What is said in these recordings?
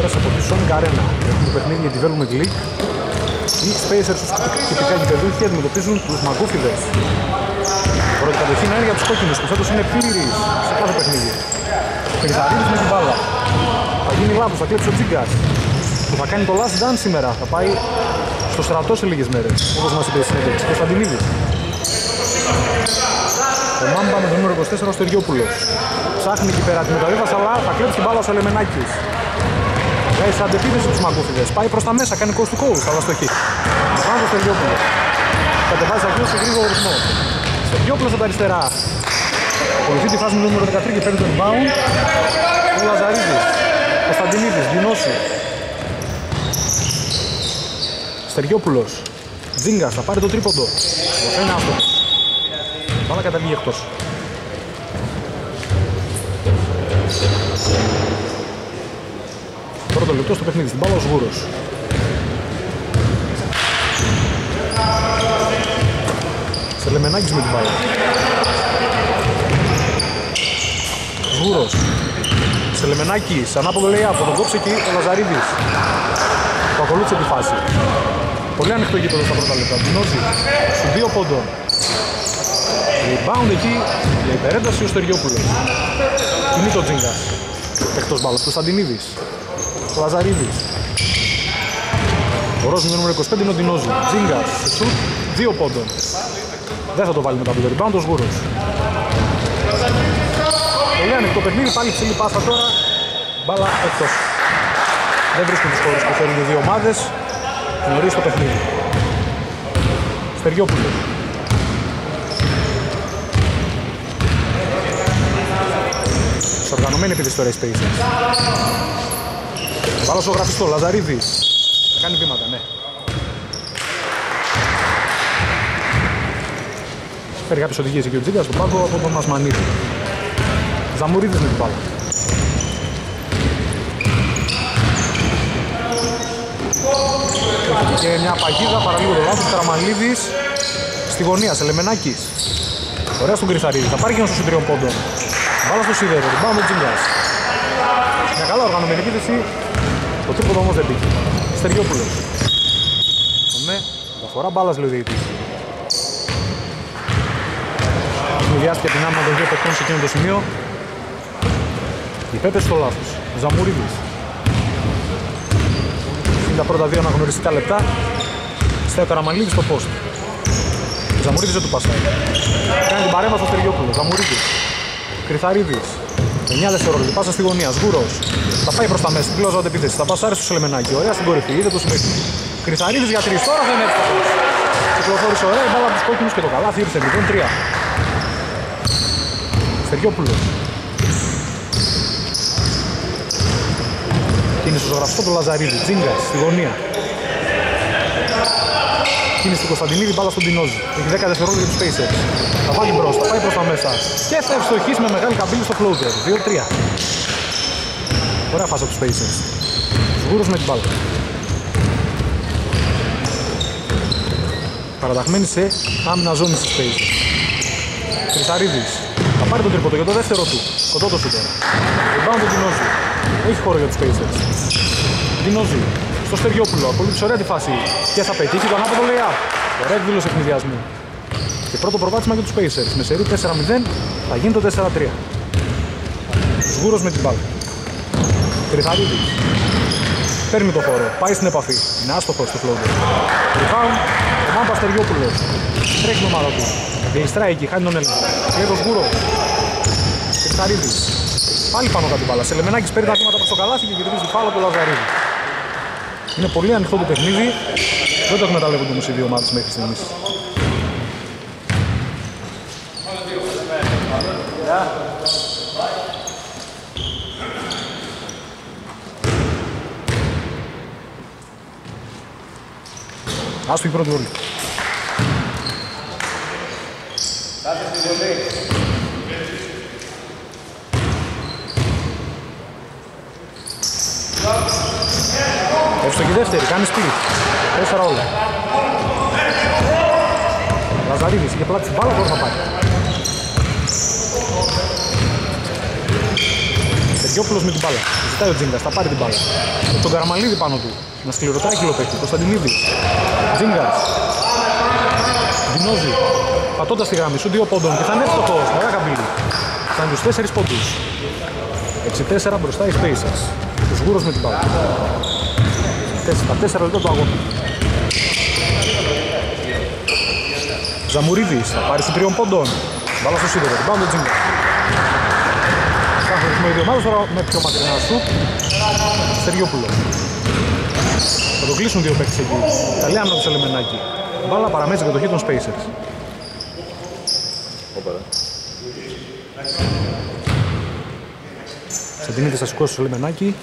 πέρασε από τη Sonic Arena. Έχουμε το παιχνίδι για τη Velvet League. Οι Spacers τους τυπικά γηπεδούχοι αντιμετωπίζουν τους Μαγκούφιδες. Προκατοχή να είναι για τους κόκκινους που φέτος είναι πλήρης σε κάθε παιχνίδι. Πεγδαρίδης με την μπάλα. Θα γίνει λάθος, θα κλέψει ο Τζίγκας. Που θα κάνει το last dance σήμερα. Θα πάει στο στρατό σε λίγες μέρες. Όπως μας είπε η συνέντευξη. Κωνσταντινίδης. Ο Μάμπα με το νούμερο 24 ο Στεργιόπουλος. Ψάχνει εκεί πέρα τη μεταβίβαση, αλλά θα κλέψει την μπάλα ο Σολεμενάκης. Βγάζει σαν αντεπίθεση τους Μαγκούφιδες. Πάει προς τα μέσα, κάνει coast to coast, αλλά στο χ. Βάζει ο Στεργιόπουλος. Κατεβάζει αυτός σε γρήγορο ρυθμό. Στεργιόπουλος από τα αριστερά. Ακολουθεί τη φάση με το νούμερο 13 και παίρνει τον rebound. Ο Λαζαρίδης. Κωνσταντινίδης, Δινώση. Στεργιόπουλος. Τζίγκας θα πάρει το τρίποντο. Ένα αυτό. Πάμε καταλήγει εκτός. Πρώτο λεπτό στο παιχνίδι, στην μπάλα ο Σγούρος. Σελεμενάκης με την μπάλα. Σγούρος. Σελεμενάκης, ανάποδο λέει από τον κόψε εκεί ο Λαζαρίδης. Το ακολούθησε τη φάση. Πολύ ανοιχτό γήπεδο στα πρώτα λεπτά. Τινώση, στους 2 πόντων. Rebound εκεί για υπερένταση ο Στεριόπουλος. Κινεί το Τζίγκας. Εκτός μπάλος Κωνσταντινίδης. Ο Λαζαρίδης. Ο Ρώσος με νούμερο 25 είναι ο Ντινόζου. Τζίγκας σε σουτ 2 πόντων. Δεν θα το βάλει μετά από το rebound ο Σγούρος. Πολύ ανοιχτό παιχνίδι. Πάλι ψηλή πάσα τώρα. Μπάλα εκτός. Δεν βρίσκουν τους χώρους που θέλουν οι δύο ομάδες. Νωρίς το παιχνίδι. Στεριόπουλος. Οργανωμένη επί της τώρα η Spacers. Βάλω στο γραφιστό, Λαζαρίδης. Θα κάνει βήματα, ναι. Φέρει κάποιες οδηγίες εκεί ο Τζίγκας στον πάγκο από τον Μασμανίδη. Ζαμουρίδης με την πάλα. Και μια παγίδα, παραλίγο το λάθος, Τραμαλίδης στη γωνία, Σελεμενάκης. Ωραία στον Κρυθαρίδη, θα πάρει και ένας στους τριών πόντων. Μπάλα στο σίδερο, rebound ο Τζίγκας. Μια καλά οργανωμένη επίθεση, το τίποτα όμως δεν πήγε. Στεριόπουλος. Ναι, διαφορά μπάλας λέει ο διαιτητής. Μηδιάστηκε την άμυνα των δύο παιχτών σε εκείνο το σημείο. Η Πέπες στο λάθος, Ζαμουρίδης. Είναι τα πρώτα δύο αναγνωριστικά λεπτά. Στέο Καραμανλίδης στο post. Ζαμουρίδης δεν του πασάει. Κάνει την παρέμβαση στο Στεριόπουλο, Ζαμουρίδης. Κρυθαρίδης, 9 δευτερόλεπτα, πάσα στη γωνία, Σγούρος. Θα πάει προς τα μέσα, την κλώζα επίθεση. Θα πασάρει στο Σελεμενάκη, ωραία στην κορυφή, είδε το συμμετεί. Κρυθαρίδης για 3, τώρα δεν έφτασε. Κυκλοφόρησε ωραία, η μπάλα από τους κόκκινους και το καλάθι ήρθε 0-3. Στεριόπουλος. Κίνησε στο γραφιστό του Λαζαρίδη, Τζίγκας στη γωνία. Κίνηση του Κωνσταντινίδη, μπάλα στον Τινόζη. Έχει 10 δευτερόλεπτα για τους Spacers. Θα πάει μπρος, θα πάει προς τα μέσα. Και θα ευστοχίσει με μεγάλη καμπύλη στο closer. 2-3. Ωραία φάση από τους Spacers. Σγούρος με την μπάλα. Παραταγμένη σε άμυνα ζώνη στις Spacers. Κρυθαρίδης. Θα πάρει τον τρίποντο για το δεύτερο του. Κοντό σου τώρα. Rebound του Τινόζη. Έχει χώρο για τους Spacers. Τινόζη. Στο Στεριόπουλο, ακολούθησε ωραία τη φάση και θα πετύχει τον ανάποδο lay-up. Ωραία εκδήλωση εκνηδιασμού. Και πρώτο προβάδισμα για τους Pacers. Με σερί 4-0 θα γίνει το 4-3. Σγούρος με την μπάλα. Κρυθαρίδης. Παίρνει το χώρο, πάει στην επαφή. Είναι άστοχος στο φλόγκο. Rebound, ο Μάμπας Στεριόπουλος. Τρέχει το μάρο του. Διεστράει εκεί, χάνει τον έλεγχο. Και το Σγούρο. Κρυθαρίδης. Πάλι πάνω κάτω μπάλα. Σελεμενάκης παίρνει τα βήματα προς το καλάθι και γυρίζει την μπάλα του Λαζαρίδη. Είναι πολύ ανοιχτό το παιχνίδι, δεν το εκμεταλλεύονται όμως οι δύο ομάδες μέχρι στιγμής. Άστοχη η πρώτη βολή. Εύστοχη δεύτερη, κάνει σπίτι. 4 όλα. Λαζαρίδης, είχε πλάτη στην μπάλα, τώρα θα πάει. Βαζιόπουλος με την μπάλα. Ζητάει ο Τζίγκας, θα πάρει την μπάλα. Με τον Καραμαλίδη πάνω του. Να σκληροτράκυλο παίκτη. Κωνσταντινίδη. Τζίγκας. Δινόζει. Πατώντας τη γραμμή σου 2 πόντων και θα είναι εύστοχο. Μαρακαμπίλη. Θα είναι τους 4 πόντους. 6-4 μπροστά οι Spacers. Ο Σγούρος με την μπάλα. Τα 4 λεπτά του αγώνα. Ζαμουρίδης θα πάρει στην 3 πόντων. Μπάλα στο σίδερο. Μπάλα στο Τζίγκας. Έχουμε οι δύο ομάδες τώρα με πιο μακρινά σου. Στεριόπουλο. Θα το κλείσουν δύο παίκτες εκεί. Καλή άμυνα του Σελεμενάκη. Μπάλα παραμένει στην κατοχή των Spacers. Σαντίνεται στα σηκώσεις του Σελεμενάκη.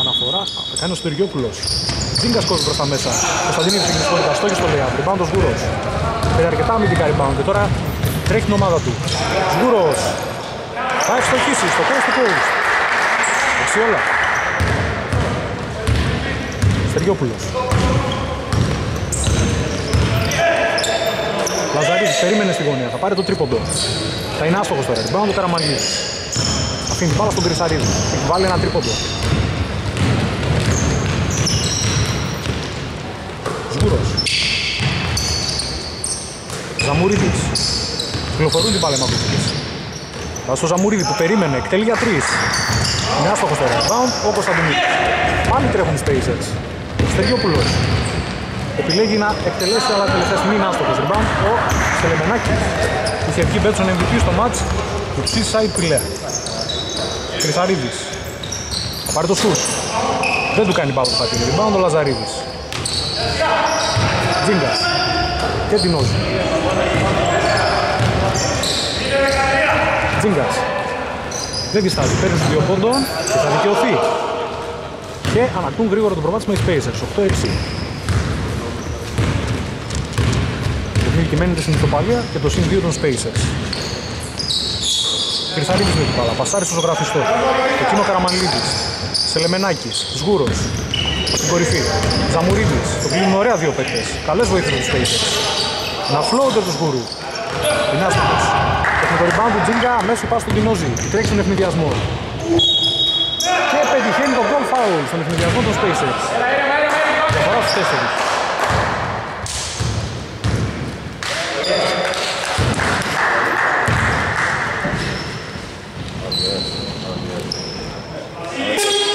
Αναφορά, θα κάνει ο Στυριόπουλος. Τζίγκας κόβει προς τα μέσα. Κωνσταντίνης είναι στο ρεκαστό και στο layout. Rebound ο Σγούρος. Πήρε αρκετά αμυντικά rebound και τώρα τρέχει την ομάδα του. Σγούρος. Θα ευστοχίσει στο coast to coast. Αξιόλα. Στυριόπουλος. Λαζαρίδης περίμενε στη γωνία. Θα πάρει το τρίποντο. Θα είναι άστοχος τώρα. Rebound ο Καραμαλίδης. Αφήνει την μπάλα στον Κρυσαρίδη. Βάλει ένα τρίποντο. Ζαμουρίδης. Κυκλοφορούν την παλαιμακοπικής. Βάζει στο Ζαμουρίδη που περίμενε. Εκτελεί για 3. Είναι άστοχος τώρα. Rebound ο Κωνσταντινίδης. Πάλι τρέχουν οι Spacers. Στεριόπουλος. Επιλέγει να εκτελέσει αλλά τελευταία στιγμή είναι άστοχος. Rebound ο Σελεμενάκης. Που είχε βγει Μπέτσον MVP στο μάτς του Seaside Pilea. Κρυθαρίδης. Θα πάρει το σουτ. Δεν του κάνει παύλο πατίνη. Rebound ο Λαζαρίδης. Τζίγκας και την Όζη. Τζίγκας δεν διστάζει, παίρνει στους 2 πόντων και θα δικαιωθεί. Και ανακτούν γρήγορα το προβάδισμα οι Spacers, 8-6. Τεχνίδι και μένεται στην ιστοπαλία και το συν 2 των Spacers. Κρυσταλίδης με την πάλα, πασάρι στο ζωγραφιστό. Εκείνο Καραμανλίδης, Σελεμενάκης, Σγούρος. Στην κορυφή, Ζαμουρίδης, το κλείνουν ωραία δύο παίκτες. Καλές βοήθειες τους Spacers. Να φλόουνται τους Γκουρού. Είναι άσχετος. Τεχνικό rebound του Τζίγκα, αμέσως πας στον Τινόζη. Τρέχει στον ευνηδιασμό. Και πετυχαίνει το goal foul στον ευνηδιασμό των Spacers. Διαφορά στους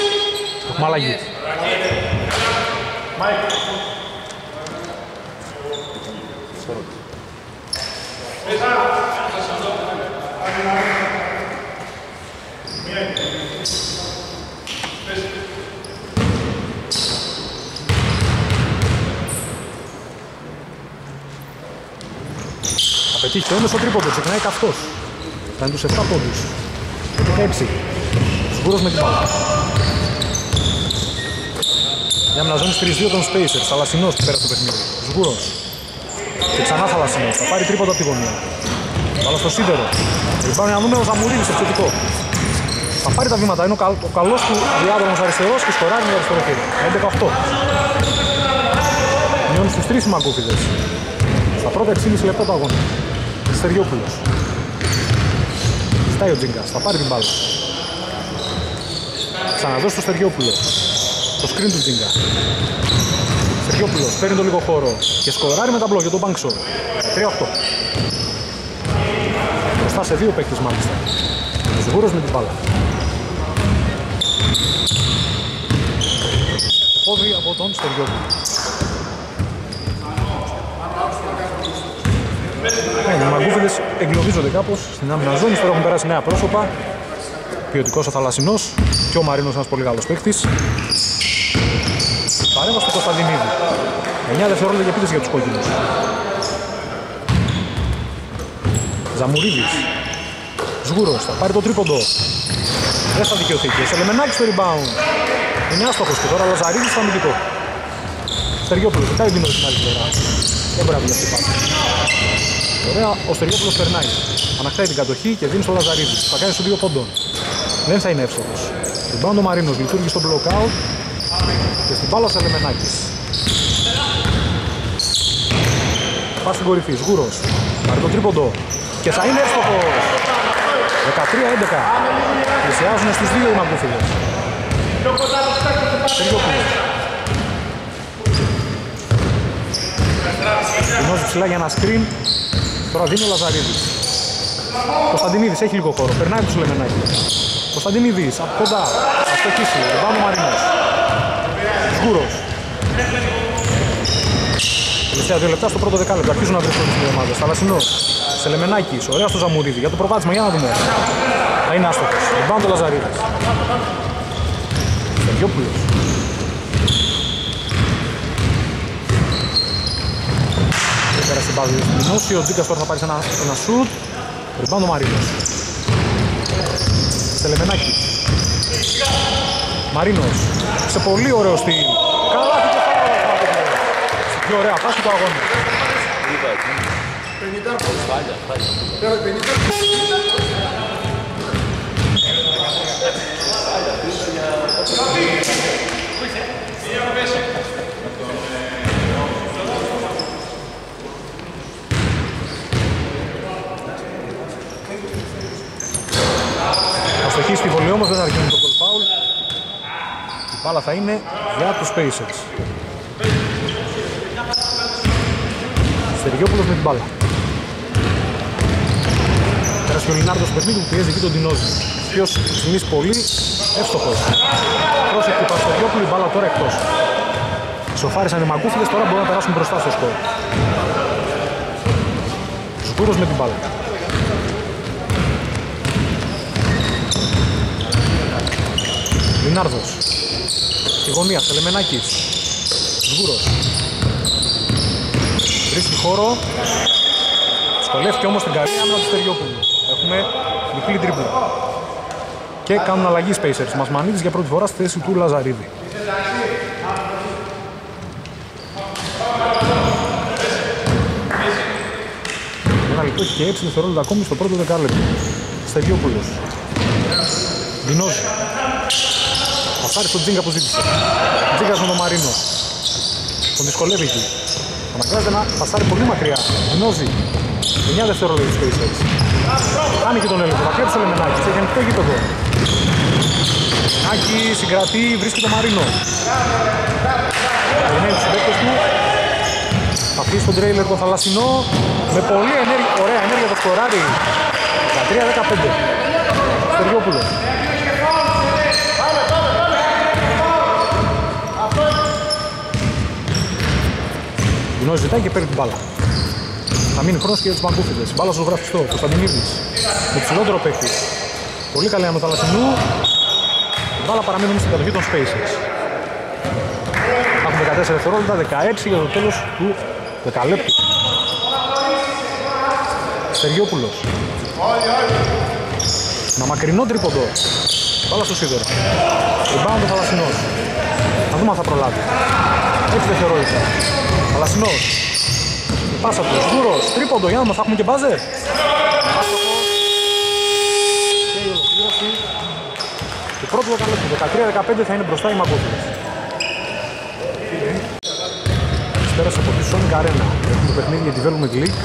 4. Μαλλαγή. Απαιτήχει το έμεσο τρίποντο, ξεκινάει καυτός. Θα είναι τους 7 πόντους. 16. Σγούρος με την πάλα. Για μναζόνες 3-2 των Spacers, Θαλασσινός πέρα στο παιχνίδι. Σγούρος. Και ξανά Θαλασσινός, θα πάρει τρίποντα από τη γωνία. Βάλα στο σίδερο. Πάμε να δούμε ο Ζαμουρίδης, εξωτικό. Θα πάρει τα βήματα, είναι ο καλός του διάδρομος αριστερός και σκοράζει με το αριστερό χέρι. 11-8. Μειώνει στους 3 μαγκούφιδες. Στα πρώτα 6,5 λεπτά του αγώνα. Στεριόπουλος. Ζητάει ο Τζίγκας, θα πάρει την μπάλα. Ξαναδώσει στο Στεριόπουλο. Το screen του Τζίγκα. Στεριόπουλος παίρνει το λίγο χώρο και σκοράρει με τα μπλοκ για τον Bankshaw. 3-8. Μπροστά σε δύο παίκτες μάλιστα. Ο Σγούρος με την μπάλα. Πόδι από τον Στεριόπουλο. Οι μαγκούφιδες εγκλωβίζονται κάπως στην άμυνα ζώνη. Τώρα έχουν περάσει νέα πρόσωπα. Ποιοτικός ο Θαλασσινός και ο Μαρίνος ένας πολύ καλός παίκτης. Παρέμβαση του Κωνσταντινίδη. 9 δευτερόλεπτα για επίθεση για τους κόκκινους. Ζαμουρίδης. Σγούρος θα πάρει το τρίποντο. Δεν θα δικαιωθεί και Σελεμενάκης στο rebound. Είναι άστοχος και τώρα Λαζαρίδης στο αμυντικό. Στεριόπουλος κοιτάει δίνοντας την άλλη πλευρά. Δεν μπορεί να βγει αυτή η πάση. Ωραία, ο Στεριόπουλος περνάει. Ανακτάει την κατοχή και δίνει στο Λαζαρίδη. Θα κάνει στους 2 πόντων. Δεν θα είναι εύστοχος. Rebound ο Μαρίνος λειτουργεί στο block out. Και στην μπάλα Σελεμενάκης. πας στην κορυφή. Σγούρος. Πάρει το τρίποντο. Και θα είναι εύστοχος. 13-11. Πλησιάζουν στους δύο οι Μαγκούφιλες. Τινός ψηλά για ένα σκριν. Τώρα δίνει ο Λαζαρίδης. Κωνσταντινίδης έχει λίγο χώρο. Περνάει τους Λεμενάκη. Κωνσταντινίδης από κοντά. Αστοχίσει. Ριμπάουντ ο Μαρινός. Σγούρος. Τελευταία 2 λεπτά στο πρώτο δεκάλεπτο. Αρχίζουν να βρίσκονται οι ομάδες. Θαλασσινός. Σελεμενάκης. Ωραία στο Ζαμουρίδη. Για το προβάδισμα. Για να δούμε. Θα είναι άστοχος. Ριμπάουντ ο Λαζαρίδης. Σεργιόπουλος. Πέρασε μπάδι του Μινώση. Ο Τζίκας τώρα θα πάρει ένα σουτ. Ριμπάουντ ο Μαρίνος. Σελεμενάκης. Μαρίνος. Σε πολύ ωραίο στυλ. Και ωραία, πάση του αγώνα. Αστοχή στη βολή όμως, δεν θα γίνει το goal foul. Η μπάλα θα είναι για τους Pacers. Σεργιόπουλος με την μπάλα. Πέρασε και ο Λινάρντος Περμίκου που πιέζει εκεί τον Τινόζη. Ποιος ψηλής πολύ, εύστοχος. Πρόσεχε του Σεργιόπουλου, η μπάλα τώρα εκτός. Σοφάρισαν οι Μαγκούφιλες, τώρα μπορούν να περάσουν μπροστά στο σκορ. Σγούρος με την μπάλα. Λινάρδος. Στη γωνία, Σελεμενάκης. Σγούρος. Βρίσκει χώρο, σκολεύει όμως την καλή άμυνα του Στεριόπουλου. Έχουμε διπλή τρίπλα. Και κάνουν αλλαγή Pacers. Μας Μανίδης για πρώτη φορά στη θέση του Λαζαρίδη. Ένα λεπτό και 6 δευτερόλεπτα ακόμη στο πρώτο δεκάλεπτο. Στεριόπουλος. Δινόζη. Θα πάρει στον Τζίγκα που ζήτησε. Τζίγκας με τον Μαρίνο. Τον δυσκολεύει εκεί. Αναγκάζεται να πασάρει πολύ μακριά. Γνώζει. 9 δευτερόλεπτα στους Pacers. Κάνει και τον έλεγχο. Βακρέψει ο Λεμενάκης. Έχει ανοιχτό γήπεδο. Άκη συγκρατεί. Βρίσκει τον Μαρίνο. Ενέργει τους συμπαίκτες του. Θα αφήσει τον τρέιλερ τον Θαλασσινό. Με πολύ ενέργεια. Ωραία ενέργεια το σκοράρι. 13-15. Στεριόπουλος. Δινός ζητάει και παίρνει την μπάλα. Θα μείνει χρόνος και για τους Μαγκούφιδες. Μπάλα στο γραφιστό, το Σταντινίδης. Με ψηλότερο παίκτη. Πολύ καλή με Θαλασσινού. Η μπάλα παραμένει όμως στην κατοχή των Spacers. Έχουμε 14 δευτερόλεπτα, 16 για το τέλος του δεκαλέπτου. Στεριόπουλος. Ένα μακρινό τρίποντο. Μπάλα στο σίδερο. Rebound ο Θαλασσινός. Θα δούμε αν θα προλάβει. 6 δευτερόλεπτα. Θαλασσινός. Πάσα του. Σγούρος. Τρίποντο. Για να θα έχουμε και μπάζερ. Και η ολοκλήρωση. Το πρώτο δεκαλέπτου. 13-15 θα είναι μπροστά οι Μαγκούφιλες. Πέρασε από τη Sonic Arena. Έχουμε παιχνίδι για τη Velvet League.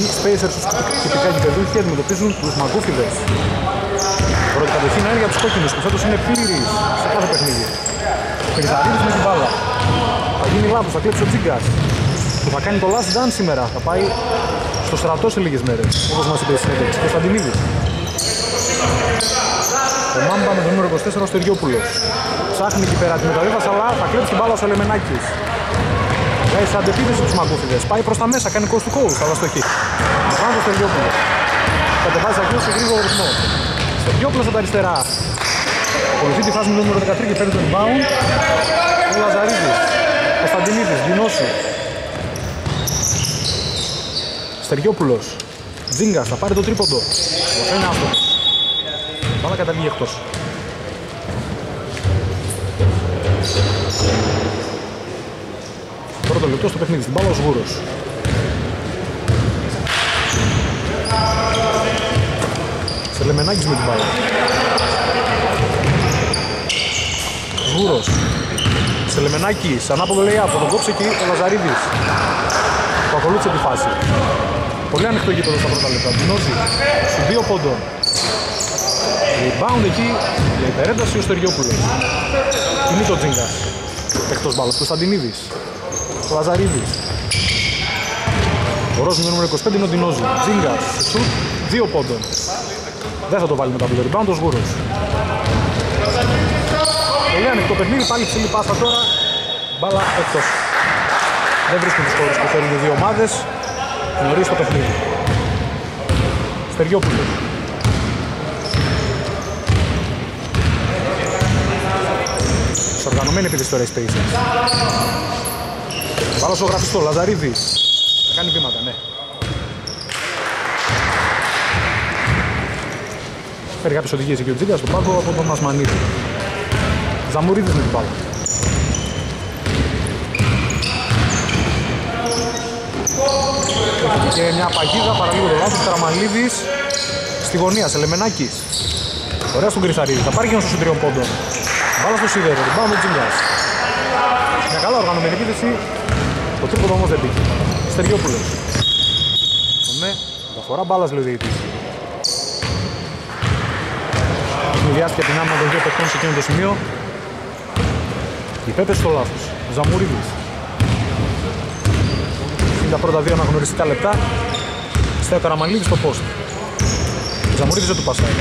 Οι Spacers τους τυπικά γηπεδούχοι αντιμετωπίζουν τους Μαγκούφιλες. Πρώτη κατοχή είναι για τους κόκκινους που φέτος είναι πλήρης σε κάθε παιχνίδι. Περιθαρίδης με την μπάλα. Θα γίνει λάθος, θα κλέψει ο Τζίγκας. Που θα κάνει το last dance σήμερα. Θα πάει στο στρατό σε λίγες μέρες. Όπως μας είπε η συνέντευξη. Κωνσταντινίδης. Ο Μάμπα με το νούμερο 24 ο Στεριόπουλος. Ψάχνει εκεί πέρα την μεταβίβαση, αλλά θα κλέψει την μπάλα ο Σελεμενάκης. Βγάζει σε αντεπίθεση τους Μαγκούφιδες. Πάει προς τα μέσα, κάνει coast to coast, αλλά στο χ. Βγάζει ο Στεριόπουλος. Κατεβάζει ακριβώς σε γρήγορο ρυθμό. Στεριόπουλος από τα αριστερά. Ακολουθεί τη φάση με το νούμερο 13 και παίρνει το rebound. Ο Λαζαρίδης. Κωνσταντινίδης, Δινόση. Στεριόπουλος. Τζίγκας, θα πάρει το τρίποντο. Ένα άστοχο. Μπάλα καταλήγει εκτός. Πρώτο λεπτό στο παιχνίδι. Στην μπάλα ο Σγούρος. Σελεμενάκης με την μπάλα. Σγούρος. Σελεμενάκης. Ανάποδο λέει από τον κόψε εκεί ο Λαζαρίδης. που ακολούθησε τη φάση. Πολύ ανοιχτό γήπεδο στα πρώτα λεπτά. Μπινότσι στους 2 πόντων. Rebound εκεί για υπερένταση ο Στεργιόπουλος. Κινεί το Τζίγκας. Εκτός μπάλας Κωνσταντινίδης. Ο Λαζαρίδης. Ο Ρώσος νούμερο 25 είναι ο Ντινόζι. Τζίγκας σουτ 2 πόντων. Δεν θα το βάλει μετά από το rebound ο Σγούρος. Πολύ ανοιχτό παιχνίδι, πάλι ψηλή πάσα τώρα. Μπάλα εκτός. Δεν βρίσκουν τους χώρους που θέλουν οι δύο ομάδες. Νωρίς το παιχνίδι. Στεργιόπουλος. Σε οργανωμένη επίθεση τώρα η Spacers. Βάλα στο γραφιστό, Λαζαρίδης. Κάνει βήματα, ναι. Φέρει κάποιες οδηγίες εκεί ο Τζίγκας στον πάγκο από τον Ασμανίδη. Ζαμουρίδης με την μπάλα. Και μια παγίδα, παραλίγο το λάθος, Τραμαλίδης στη γωνία, Σελεμενάκης. Ωραία στον Κρυθαρίδη, θα πάρει και ένας στους 3 πόντων. Βάλα στο σίδερο, την πάμε ο Τζίγκας. Μια καλά οργανωμένη επίθεση, το τρίποντο όμως δεν πήγε. Στεργιόπουλος. Ναι, μεταφορά μπάλας λέει ο διαιτής. Συνδυάστηκε την άμυνα των δύο παιχτών σε εκείνο το σημείο. Η Πέπε στο λάθος, ο Ζαμουρίδης. Τα πρώτα 2 αναγνωριστικά λεπτά. Στέο Καραμανλίδης στο post. Ζαμουρίδης δεν του πασάει.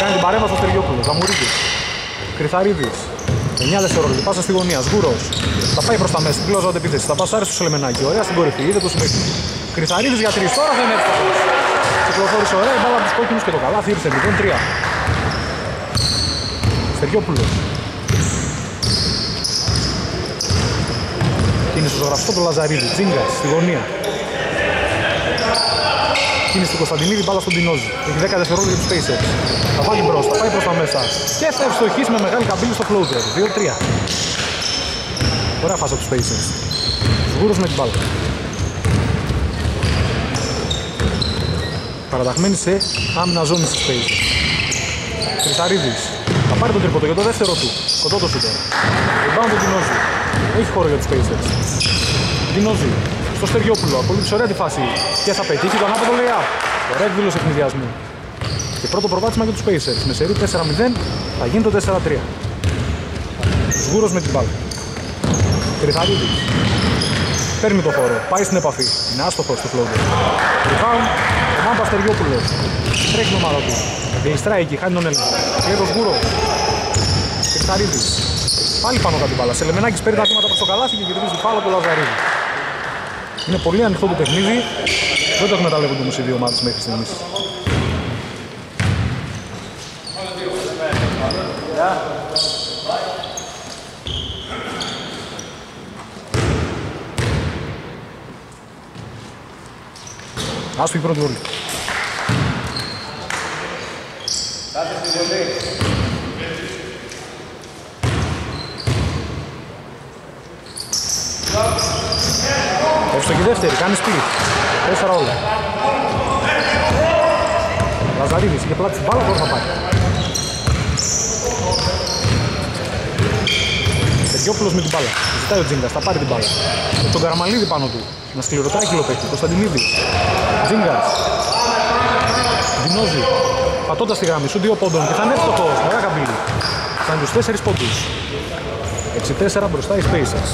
Κάνει την παρέμβαση στο Στεργιόπουλο. Ζαμουρίδης. Κρυθαρίδης. 9 δευτερόλεπτα. Πάσα στη γωνία. Σγούρος. Θα πάει προς τα μέσα. Κλώζονται επίθεση. Θα πασάρει στο Σελεμενάκη. Ωραία στην κορυφή. Είδε το συμπέχτη. Κρυθαρίδης για 3. Τώρα δεν έφτασε. Κυκλοφόρησε ωραία. Η μπάλα από τους κόκκινους και το καλάθι. Ήρθε 0-3. Στεργιόπουλο. Στο γραφιστό του Λαζαρίδη, Τζίγκας στη γωνία. Κίνηση του Κωνσταντινίδη, μπάλα στον Τινόζη. Έχει 10 δευτερόλεπτα για τους Pacers. Θα βάλει μπρος, θα πάει προς τα μέσα. Και θα ευστοχίσει με μεγάλη καμπύλη στο closer. 2-3. Ωραία φάση από τους Pacers. Σγούρος με την μπάλα. Παραταγμένη σε άμυνα ζώνη στους Pacers. Κρυθαρίδης. Θα πάρει τον τρίποντο για το δεύτερο του. Κοντό το σούτερ. Rebound του Τινόζη. Έχει χώρο για τους Pacers. Δινόζι στο Στεργιόπουλο. Ακολούθησε ωραία τη φάση και θα πετύχει τον άποδο lay-up. Ωραία εκδήλωση εχνιδιασμού. Και πρώτο προβάδισμα για τους Pacers. Με σερί 4-0 θα γίνει το 4-3. Σγούρος με την μπάλα. Κρυθαρίδη. Παίρνει το χώρο. Πάει στην επαφή. Είναι άστοχος του φλόγκο. Ριχάουν. Ο Μάμπα Στεργιόπουλος. Τρέχει την ομάδα του. Γλιστράει εκεί. Χάνει τον έλεγχο. Και το Σγούρο. Κρυθαρίδη. Πάλι πάνω κάτω μπάλα. Σελεμενάκης παίρνει τα βήματα προς το καλάθι και γυρίζει πάλι από το Λαζαρίδη. Είναι πολύ ανοιχτό το παιχνίδι. Δεν το εκμεταλλεύονται όμως οι δύο ομάδες μέχρι στιγμής. Άσπη πρώτη βολή. Εύστοχη δεύτερη, κάνει σπίτι. 4 όλα. Λαζαρίδης, είχε πλάτη στην μπάλα, τώρα θα πάει. Στεργιόπουλος με την μπάλα. Ζητάει ο Τζίγκας, θα πάρει την μπάλα. Με τον Καραμαλίδη πάνω του. Να σκληροτάει κυλοπέχτη, Κωνσταντινίδη. Τζίγκας. Δινόζι. Πατώντας τη γραμμή σου 2 πόντων και θα είναι εύστοχος. Ωραία καμπύλη. Θα είναι τους 4 πόντους. 6-4 μπροστά οι Spacers.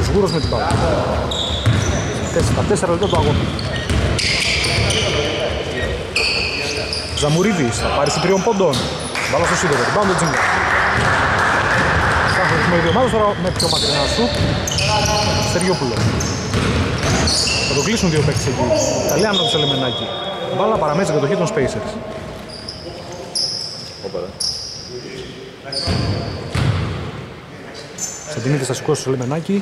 Ο Σγούρος με την μπάλα. Τα 4 λεπτά του αγώνα. Ζαμουρίδης θα πάρει στους 3 πόντων. Μπάλα στο σίδερο, την πάμε το Τζίνγκας. Κάθε ρυθμό οι δύο ομάδες, τώρα με πιο μακρινά σου. Στεργιόπουλο. Θα το κλείσουν 2 παίκτες εκεί. Τα λέει άμυνα του Σελεμενάκη. Μπάλα παραμένει στην κατοχή των Spacers. Σαντινίδης θα σηκώσει στο Σελεμενάκη.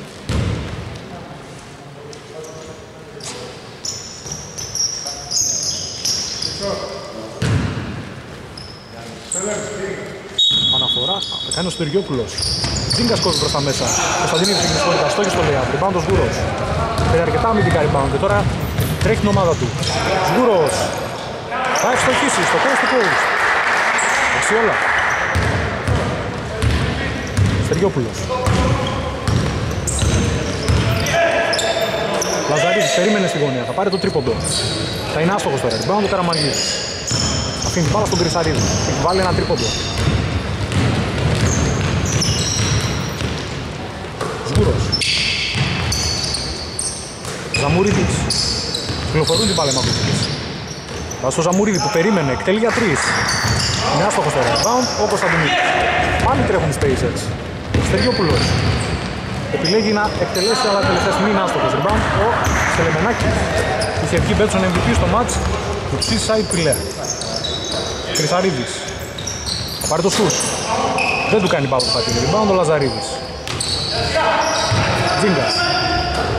Αναφορά, κάνει ο Στεργιόπουλος. Τζίγκας κόβει προς τα μέσα. Κωνσταντινίδης έχει δυσκολικαστό και στο lay-up. Rebound ο Σγούρος. Πήρε αρκετά αμυντικά rebound και τώρα τρέχει την ομάδα του. Σγούρος. Θα ευστοχίσει στο coast to coast. Αξιόλα. Στεργιόπουλος. Λαζαρίδης. Καραμανλίδης, περίμενε στη γωνία, θα πάρει το τρίποντο. Θα είναι άστοχος τώρα, την πάνω του Καραμανλίδη. Αφήνει την μπάλα στον Κρυσαρίδη, βάλει ένα τρίποντο. Σγούρος. Ζαμουρίδης. Κυκλοφορούν την μπάλα οι Μαυρίδης. Πάει στο Ζαμουρίδη που περίμενε, εκτελεί για 3. Είναι άστοχος τώρα, rebound, όπως θα Δημήτρης. Πάλι τρέχουν οι Pacers. Στεριόπουλος. Επιλέγει να εκτελέσει, αλλά τελευταία στιγμή είναι άστοχος. Rebound, ο Σελεμενάκης. Είχε βγει Μπέτσον MVP στο μάτς του Seaside Πιλέ. Κρυσαρίδης. Θα πάρει το σούς. Δεν του κάνει παύλο πατήρι. Rebound, ο Λαζαρίδης. Τζίγκας.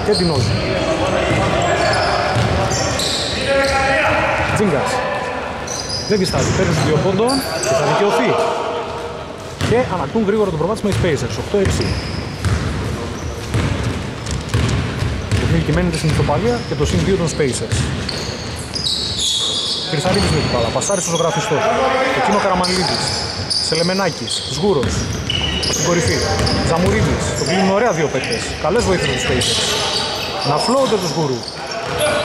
Και την Όζη. Τζίγκας. Δεν διστάζει. Παίρνει δύο πόντων και θα δικαιωθεί. Και ανακτούν γρήγορα το προβάδισμα οι Pacers. 8-6. Κυμαίνεται στην ισοπαλία και το συν 2 των Spacers. Κρυσαρίδης με την μπάλα, πασάρι στο ζωγραφιστό. Εκείνο Καραμανλίδης, Σελεμενάκης, Σγούρος, στην κορυφή. Ζαμουρίδης, τον κλείνουν ωραία δύο παίκτες. Καλές βοήθειες τους Spacers. Να φλόονται τους Σγούρου.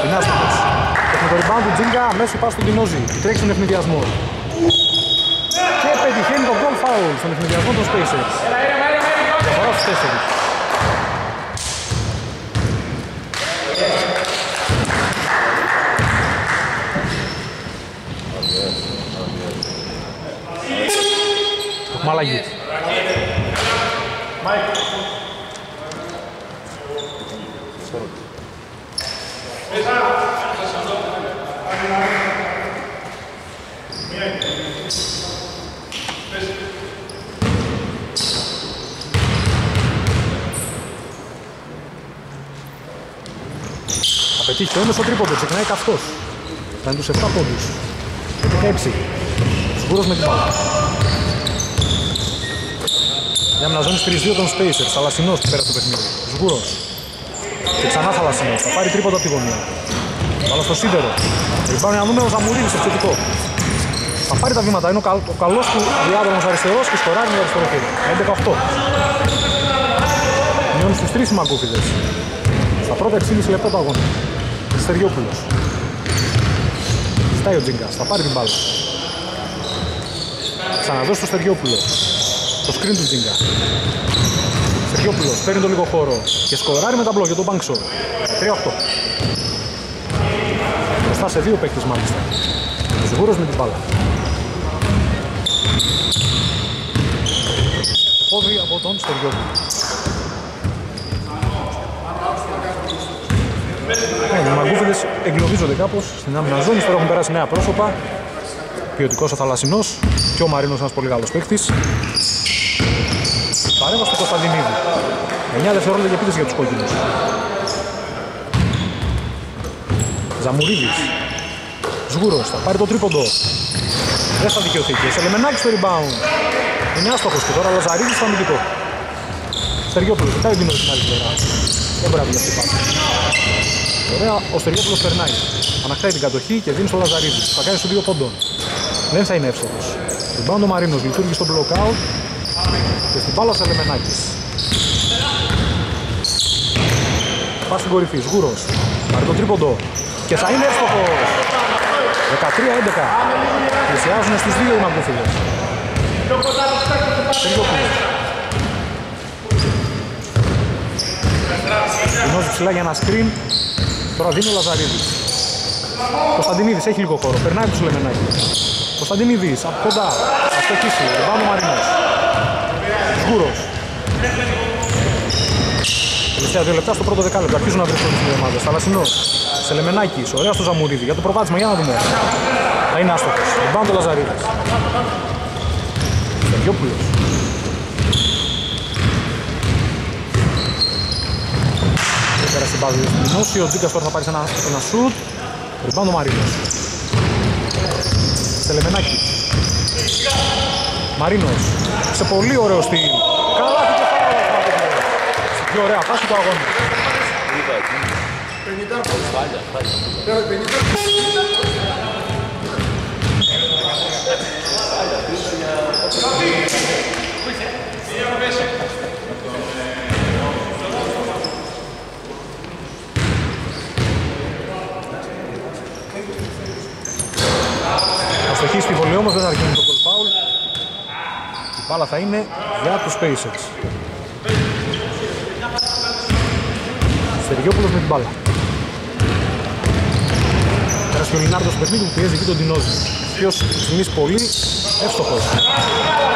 Είναι άστοχος. Και το rebound του Τζίγκα, αμέσως πας στον Τινόζη. Τρέξει τον ευνηδιασμό. Και πετυχαίνει τον goal foul στον ευνηδιασμό των Spacers. Διαφορά στους 4. Αλλαγή. Απαιτεί και όμως ο τρίποντο, ξεκινάει καυτός. Θα είναι τους 7 πόντους. 16. Σγούρος με την μπάλα. Για μναζόνης 3-2 των Spacers, Θαλασσινός που πέρασε το παιχνίδι. Σγούρος. Και ξανά Θαλασσινός, θα πάρει τρίποντα από τη γωνία. Βάλα στο σίδερο. Ριμπάουν ένα νούμερο Ζαμουρίδης, εξωτικό. Θα πάρει τα βήματα, είναι ο καλός του διάδρομος αριστερός και σκοράρει με το αριστερό χέρι. 11-8. Μειώνει στους 3 συμμακούφιδες. Στα πρώτα 6,5 λεπτά του αγώνα. Στεριόπουλος. Ζητάει ο Τζίγκας, θα πάρει την μπάλα. Ξαναδώσει στο Στεριόπουλο. Το screen του Τζίγκα. Σερκιόπουλος παίρνει το λίγο χώρο και σκοράρει με τα μπλοκ για τον Bank Shot. 3-8. Μπροστά σε δύο παίκτες μάλιστα. Ο Σιγούρος με την μπάλα. Πόδι από τον Στεριόπουλο. Οι μαγκούφιδες εγκλωβίζονται κάπως στην άμυνα ζώνης. Τώρα έχουν περάσει νέα πρόσωπα. Ποιοτικός ο Θαλασσινός και ο Μαρίνος ένας πολύ καλός παίκτης. Παρέμβαση του Κωνσταντινίδη. 9 δευτερόλεπτα για επίθεση για τους κόκκινους. Ζαμουρίδης. Σγούρος θα πάρει το τρίποντο. Δεν θα δικαιωθεί. Σελεμενάκης στο rebound. Είναι άστοχος και τώρα Λαζαρίδης στο αμυντικό. Στεριόπουλος κοιτάει την άλλη πλευρά. Δεν μπορεί να βγει αυτή η πάση. Ωραία, ο Στεριόπουλος περνάει. Ανακτάει την κατοχή και δίνει στο Λαζαρίδη. Θα κάνει στους 2 πόντων. Δεν θα είναι εύστοχος. Rebound ο Μαρίνος λειτουργεί στο block out. Και στην μπάλα Σελεμενάκης. Πά στην κορυφή, Σγούρος. Πάρει το τρίποντο. Και θα είναι εύστοχος. 13-11. Πλησιάζουν στους δύο οι μαγκούφιδες. Γινώζει ψηλά για ένα screen. Τώρα δίνει ο Λαζαρίδης. Κωνσταντινίδης έχει λίγο χώρο. Περνάει από τους Σελεμενάκης. Κωνσταντινίδης από κοντά. Ας το χύσει. Λεβάνο Μαρίνος. Σγούρος. Τελευταία 2 λεπτά στο πρώτο δεκάλεπτο. Αρχίζουν να βρίσκονται οι ομάδες. Θαλασσινός. Σελεμενάκης. Ωραία στο Ζαμουρίδη. Για το προβάδισμα. Για να δούμε. Θα είναι άστοχος. Λεβάνο το Λαζαρίδης. Στεριόπουλος. Πέρα στην πάση του Μινώση. Ο Τζίκας τώρα θα πάρει ένα σουτ. Λεβάνο Μαρίνος. Σελεμενάκης. Μαρίνος, σε πολύ ωραίο στυλ. Καλά και φάουλ. Σε πιο ωραία φάση του αγώνα. όμως δεν αρκεί το goal foul. Η μπάλα θα είναι για τους Pacers. Σεργιόπουλος με την μπάλα. Πέρασε ο Λινάρντος στο παιχνίδι που πιέζει εκεί τον Τινόζη. Ποιος θυμίζει πολύ, εύστοχος.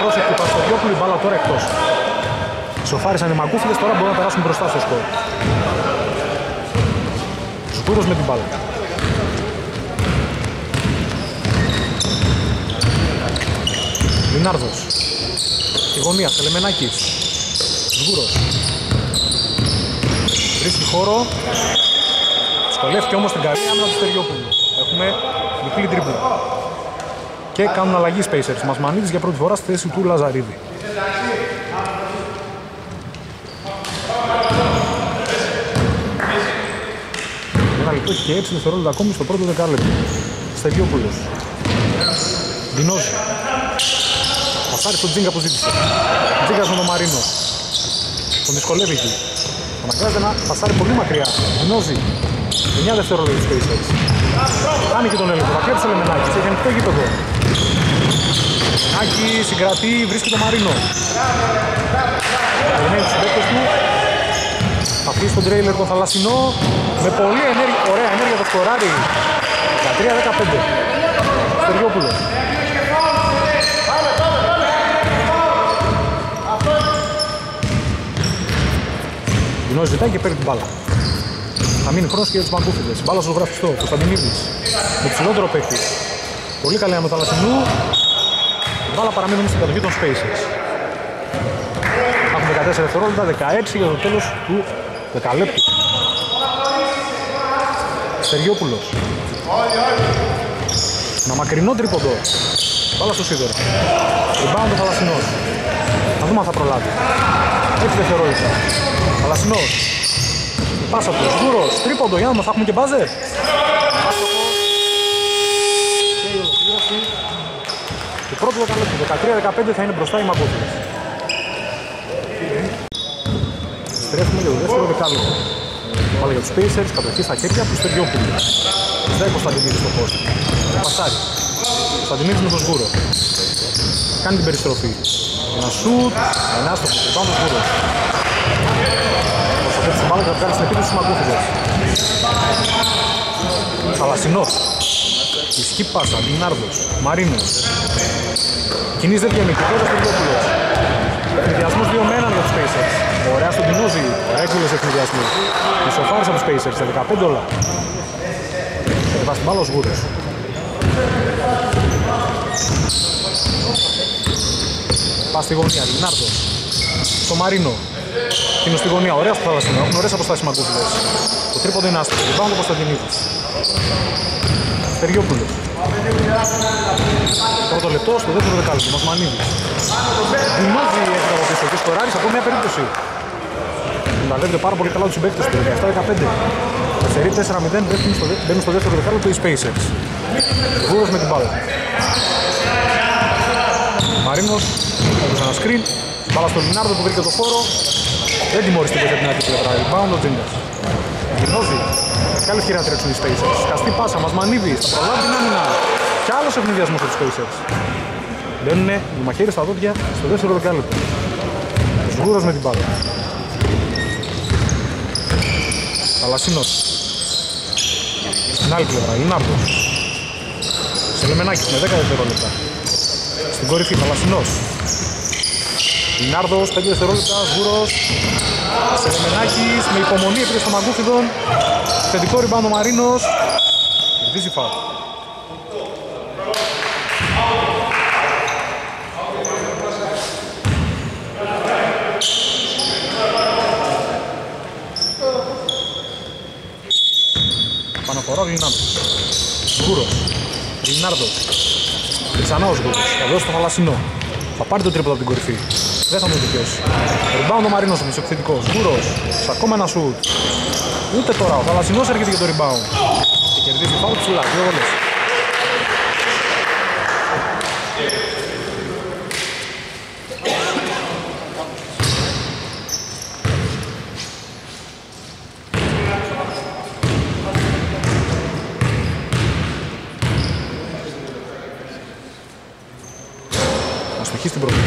Πρόσεχε του Παστοριόπουλου, η μπάλα τώρα εκτός. Σοφάρισαν οι μακούφιδες, τώρα μπορούν να περάσουν μπροστά στο σκορ. Σκούρος με την μπάλα. Λινάρδος. Στη γωνία, Σελεμενάκης. Σγούρος. Βρίσκει χώρο. Σκολεύτηκε όμως την καρδιά άμυνα του Στεριόπουλου. Έχουμε διπλή τρίπλα. Και κάνουν αλλαγή Spacers. Μας Μανίδης για πρώτη φορά στη θέση του Λαζαρίδη. Ένα λεπτό και 6 δευτερόλεπτα ακόμη στο πρώτο δεκάλεπτο. Στεριόπουλος. Δινόζη. Θα πάρει στον Τζίγκα που ζήτησε. Τζίγκας με τον Μαρίνο. Τον δυσκολεύει εκεί. Αναγκάζεται να πασάρει πολύ μακριά. Δινόζη. 9 δευτερόλεπτα του Pacers. Κάνει και τον έλεγχο. Θα κλέψει ο Λεμενάκης. Έχει ανοιχτό γήπεδο. Άκη συγκρατεί. Βρίσκει τον Μαρίνο. Περιμένει τους συμπαίκτες του. Θα αφήσει τον τρέιλερ τον Θαλασσινό. Με πολύ ενέργεια. Ωραία ενέργεια το σκοράρι. 13-15. Στεριόπουλος. Γινός ζητάει και παίρνει την μπάλα. Θα μείνει χρόνος και για τους μαγκούφιδες. Μπάλα στο γραφιστό, Κωνσταντινίδης. Με ψηλότερο παίκτη. Πολύ καλή αναμεταλλασσινού. Η μπάλα παραμένει στην κατοχή των Spacers. Έχουμε 14 δευτερόλεπτα, 16 για το τέλος του δεκαλέπτου. Στεριόπουλος. Ένα μακρινό τρίποντο. Μπάλα στο σίδερο. Rebound ο Θαλασσινός. Να δούμε αν θα προλάβει. 6 δευτερόλεπτα. Θαλασσινός. Πάσα του. Σγούρος. Τρίποντο. Για να μας έχουμε και μπάζερ. Και η ολοκλήρωση. Το πρώτο δεκαλέπτου. 13-15 θα είναι μπροστά οι Μαγκούφιδες. Στρέφουμε για το δεύτερο δεκάλεπτο. Πάλι για τους Pacers. Κατοχή στα χέρια του Στεριόπουλου. Ζητάει Κωνσταντινίδης στο πόστο. Πασάρι. Κωνσταντινίδης με τον Σγούρο. Κάνει την περιστροφή. Ένα σουτ. Ένα άστοχο. Πάνω του Σγούρος. Προστατεύει την μπάλα και θα βγάλει στην επίθεση τους Μαγκούφιδες. Θαλασσινός. Ισχύ πάσα. Λινάρδος. Μαρίνος. Κινείς δεν βγαίνει. Κυκλώντας τον Λιόπουλος. Ευνηδιασμός 2-1 για τους Pacers. Ωραία στον Τινόζη. Ρέκλος ευνηδιασμός. Ισοφάρισε από τους Pacers. Τα 15 όλα. Βάζει την μπάλα ο Σγούρος. Πας στη γωνία, Λινάρδος. Στο Μαρίνο. Κίνο στη γωνία, ωραία στο Θαλασσινό. Έχουν ωραίες αποστάσεις Μαγκούφιδες. Το τρίποντο είναι άστοχο. Λιμπάουν το Κωνσταντινίδης. Στεριόπουλος. Πρώτο λεπτό, στο δεύτερο δεκάλεπτο. Μας Μανίδης. Δημόζη έχει από πίσω και σκοράρεις από μια περίπτωση. Ανταλεύεται πάρα πολύ καλά τους συμπαίκτες του. 17-15. Σερί 4-0 μπαίνουν στο δεύτερο δεκάλεπτο οι Spacers. Γούρος με την μπάλα. Μαρίνος, έδωσε ένα screen. Μπάλα στον Λινάρδο που βρήκε το χώρο. Δεν τιμωρίστηκε από την άλλη πλευρά. Rebound ο Τζίνγκας. Γινόζη. Καλή ευκαιρία να τρέξουν οι Spacers. Καστή πάσα, μας Μανίδης. Θα προλάβει την άμυνα. Κι άλλος ευνηδιασμός από τους Spacers. Μπαίνουν με μαχαίρι στα δόντια στο δεύτερο δεκάλεπτο. Γούρος με την μπάλα. Θαλασσινός. Στην άλλη πλευρά, Λινάρδο. Σελεμενάκης με 10 δευτερόλεπτα. Στην κορυφή, Θαλασσινός. Λινάρδος, 5 δευτερόλεπτα, Σγούρος. Σελεμενάκης με υπομονή επίρρηση των Μαγκούφιδων. Θετικό rebound ο Μαρίνος. Κερδίζει φάουλ. Παναφορά Λινάρδος. Σγούρος. Λινάρδος. Ξανά ο Σγούρος. Θα δώσει τον Θαλασσινό. Θα πάρει το τρίποντο από την κορυφή. Δεν θα μου δικαιώσει. Rebound ο Μαρίνος όμως, επιθετικός. Σγούρος. Σε ακόμα ένα σουτ. Ούτε τώρα. Ο Θαλασσινός έρχεται για το rebound. Και κερδίζει φάουλ ψηλά. Δύο βολές. αρχή στην πρώτη.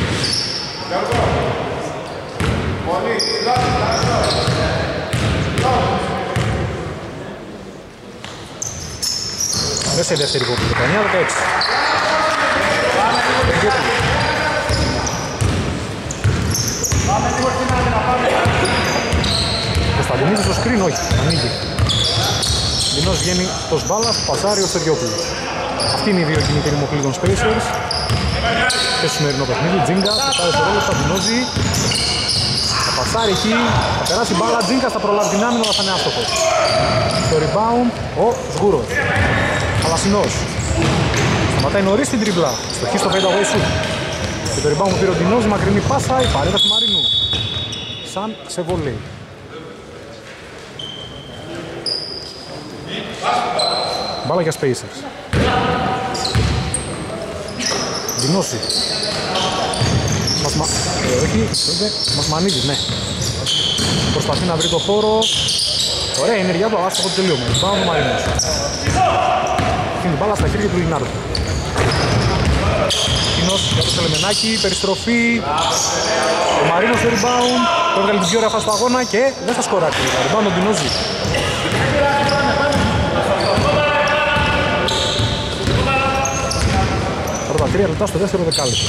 Μέσα η δεύτερη κόμπη, 19-16. Σταλινίδης στο σκριν, όχι, ανοίγει. Λινός βγαίνει το Σμπάλας, πασάρει ο Στεργιόπουλος. Αυτή είναι η βιοκίνη των Ιμοκλήτων Spacers. Και στο σημερινό παιχνίδι, Τζίγκα, πετάει στο ρόλο, Σταντινόζη. Θα πασάρει εκεί, θα περάσει μπάλα, Τζίγκα θα προλάβει την άμυνα, αλλά θα είναι άστοχος. Το rebound, ο Σγούρος. Θαλασσινός. Σταματάει νωρίς την τριμπλά, στοχή στο fadeaway shoot. Και το rebound που πήρε ο Ντινός, μακρινή πάσα, η παρέτα του Μαρίνου. Σαν σε βολή. Μπάλα για Spacers. Δινώση. Μασμανίδης, ναι. Προσπαθεί να βρει το χώρο. Ωραία, η ενεργειά του, αλλά άστοχο τελείωμα. Πάμε ο Μαρίνος. Την μπάλα στα χέρια του Λινάρου. Δινώση για το Σελεμενάκι, περιστροφή. Ο Μαρίνος στο rebound. Το έβγαλε την πιο ωραία φάση του αγώνα και δεν θα σκοράξει. Rebound ο Δινώση. Τα 3 λεπτά στο δεύτερο δεκάλεπτο.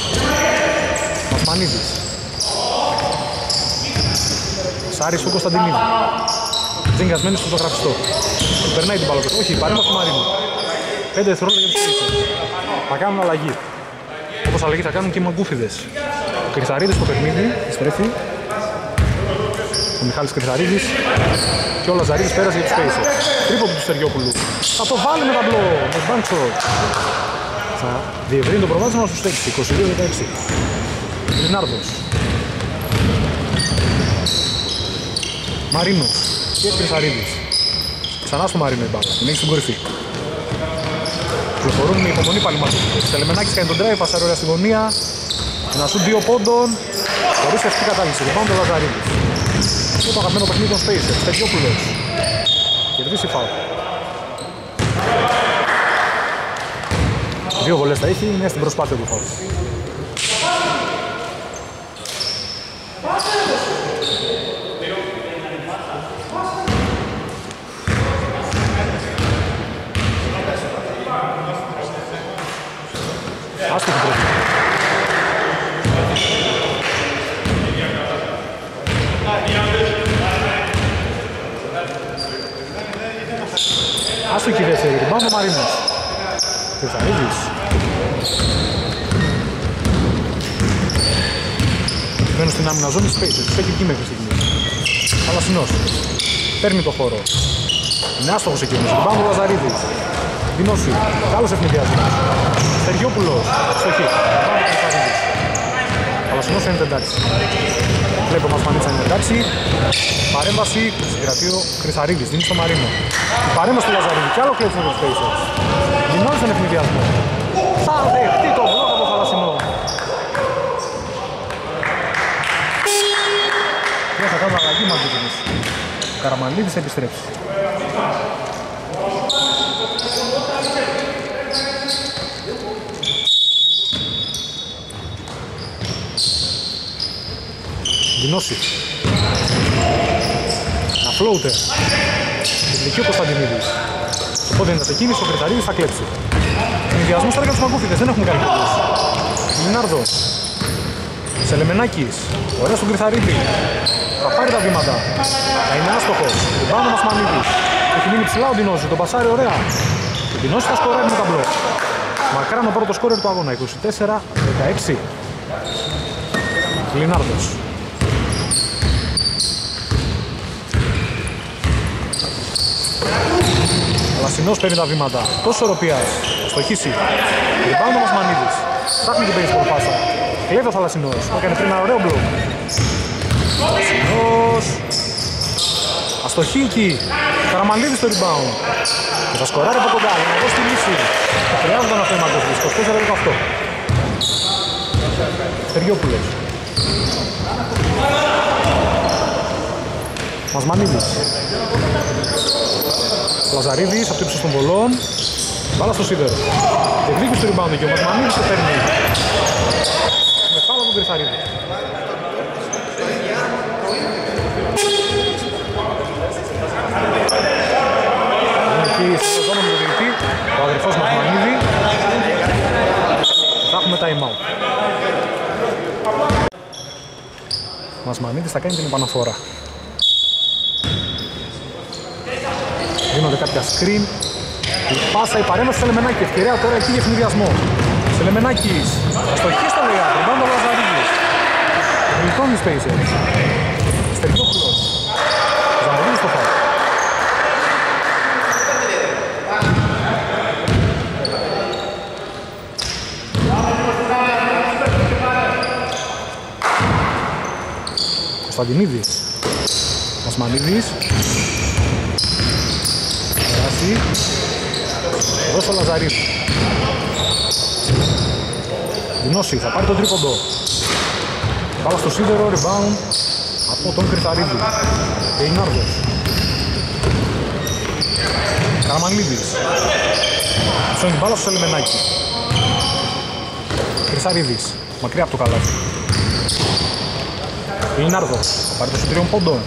Μασμανίδης. Σάρης του Κωνσταντινίδη. Τζιγκασμένος στο ζωγραφιστό. Περνάει την παλότητα. Όχι, παρέμβαση του Μαρίνου. 5 δευτερόλεπτα για τους Spacers. Θα κάνουν αλλαγή. Όπως αλλαγή θα κάνουν και οι Μαγκούφιδες. Ο Κρυθαρίδης στο παιχνίδι. Στρέφει. Ο Μιχάλης Κρυθαρίδης. Και ο Λαζαρίδης πέρασε για τους Spacers. Τρίποντο του Στεργιόπουλου. Θα το βάλει με ταμπλό. Με μπάνξο. Θα διευρύνει το προβάδισμα στους 6, 22-16. Λινάρδος. Μαρίνο και Κρυθαρίδης. Ξανά στο Μαρίνο η μπάλα, την έχει στην κορυφή. Πληροφορούν με υπομονή πάλι μαζί. Σελεμενάκης κάνει τον drive, πασάρει ωραία στη γωνία. Ένα σουτ 2 πόντων. Χωρίς αυτή κατάληξη, λοιπόν το Λαζαρίδης. Και το αγαπημένο παιχνίδι των Spacers, Στεργιόπουλος. Κερδίσει φάουλ. Δύο βολές θα έχει, είναι στην προσπάθεια του φάουλ. Άστοχη πρώτη. Άστοχη δεύτερη, ριμπάουντ ο Μαρίνος. Κρυθαρίδης. Μένω στην άμυνα ζώνη Spacers, τους έχει βγει μέχρι στιγμή. Θαλασσινός, παίρνει το χώρο. Είναι άστοχος εκείνος, τον Πάνο Λαζαρίδης. Δινώση, καλός ευνηδιασμός. Στεργιόπουλος, στοχή. Πάνο Κρυθαρίδης. Θαλασσινός είναι εντάξει. Βλέπω ο Μασμανίτσα είναι εντάξει. Παρέμβαση, συγκρατεί ο Κρυθαρίδης, δίνει στο Μαρίνο. Η παρέμβαση του Λαζαρίδη και άλλο κλέψιμο του Spacers. Δινώση είναι ευνηδιασμό. Θα δεχτεί το βλόγο από Θαλασσινό. Δεν θα κάνουμε αλλαγή μαζί του. Ο Καραμανλίδης θα επιστρέψει. Δινώση. Ένα φλόουτερ. Κυβλική ο Κωνσταντινίδης. Οπότε είναι τα τεκίνηση, ο Κρυθαρίδης θα κλέψει. Ενδιασμός τώρα για τους Μαγκούφιδες, δεν έχουμε κάνει κερδούς. Λινάρδο. Σελεμενάκης. Ωραία στον Κρυθαρίδη. Θα πάρει τα βήματα. Θα είναι άστοχος. Ριμπάουντ ο Μασμανίδης. Έχει μείνει ψηλά ο Ντινόζη. Τον πασάρει ωραία. Ο Ντινόζη θα σκοράρει με ταμπλό. Μακράν ο πρώτος σκόρερ του αγώνα. 24-16. Λινάρδος. Θαλασσινός παίρνει τα βήματα. Τόσο οροπίας. Στοχίσει. Ριμπάουντ ο Μασμανίδης. Ψάχνει την παίρνει σκορπάσα. Κλέβει ο Θαλασσινός. Έκανε πριν ένα ωραίο μπλοκ. Θαλασσινός. Αστοχή εκεί. Καραμανλίδης στο rebound. Και θα σκοράρει από κοντά. Για να δώσει τη λύση. Θα χρειάζονταν αυτό η Μαγκούφιδες. 24-18. Στεργιόπουλος. Μασμανίδης. Λαζαρίδης από το ύψος των πολλών. Μπάλα στο σίδερο. Εκδίκησε το rebound εκεί. Ο Μασμανίδης το παίρνει. του Κρυθαρίδη. Ο αδερφός Μαχμανίδη. Θα έχουμε time out. Ο Μασμανίδης θα κάνει την επαναφορά. Δίνονται κάποια screen. Η πάσα, η παρέμβαση σε Λεμενάκη. Ευκαιρία τώρα εκεί για ευνηδιασμό. Σε Λεμενάκης. Αστοχή στο Λεγά. Ριμπάουντ ο Λαζαρίδης. Λιτώνει τους Pacers. Στεριόχλος. Ζαμβολίδης στο φάουλ. Κωνσταντινίδης. Μασμανίδης. Περάσει. Εδώ στο Λαζαρίδη. Δινώση, θα πάρει τον τρίποντο. Πάλα στο σίδερο, rebound από τον Κρυθαρίδη. Πεϊνάρδος. Καραμανλίδης. Ψώνει μπάλα στο Σελεμενάκη. Κρυθαρίδης, μακριά από το καλάθι. Λινάρδος, θα πάρει το συντριών πόντων.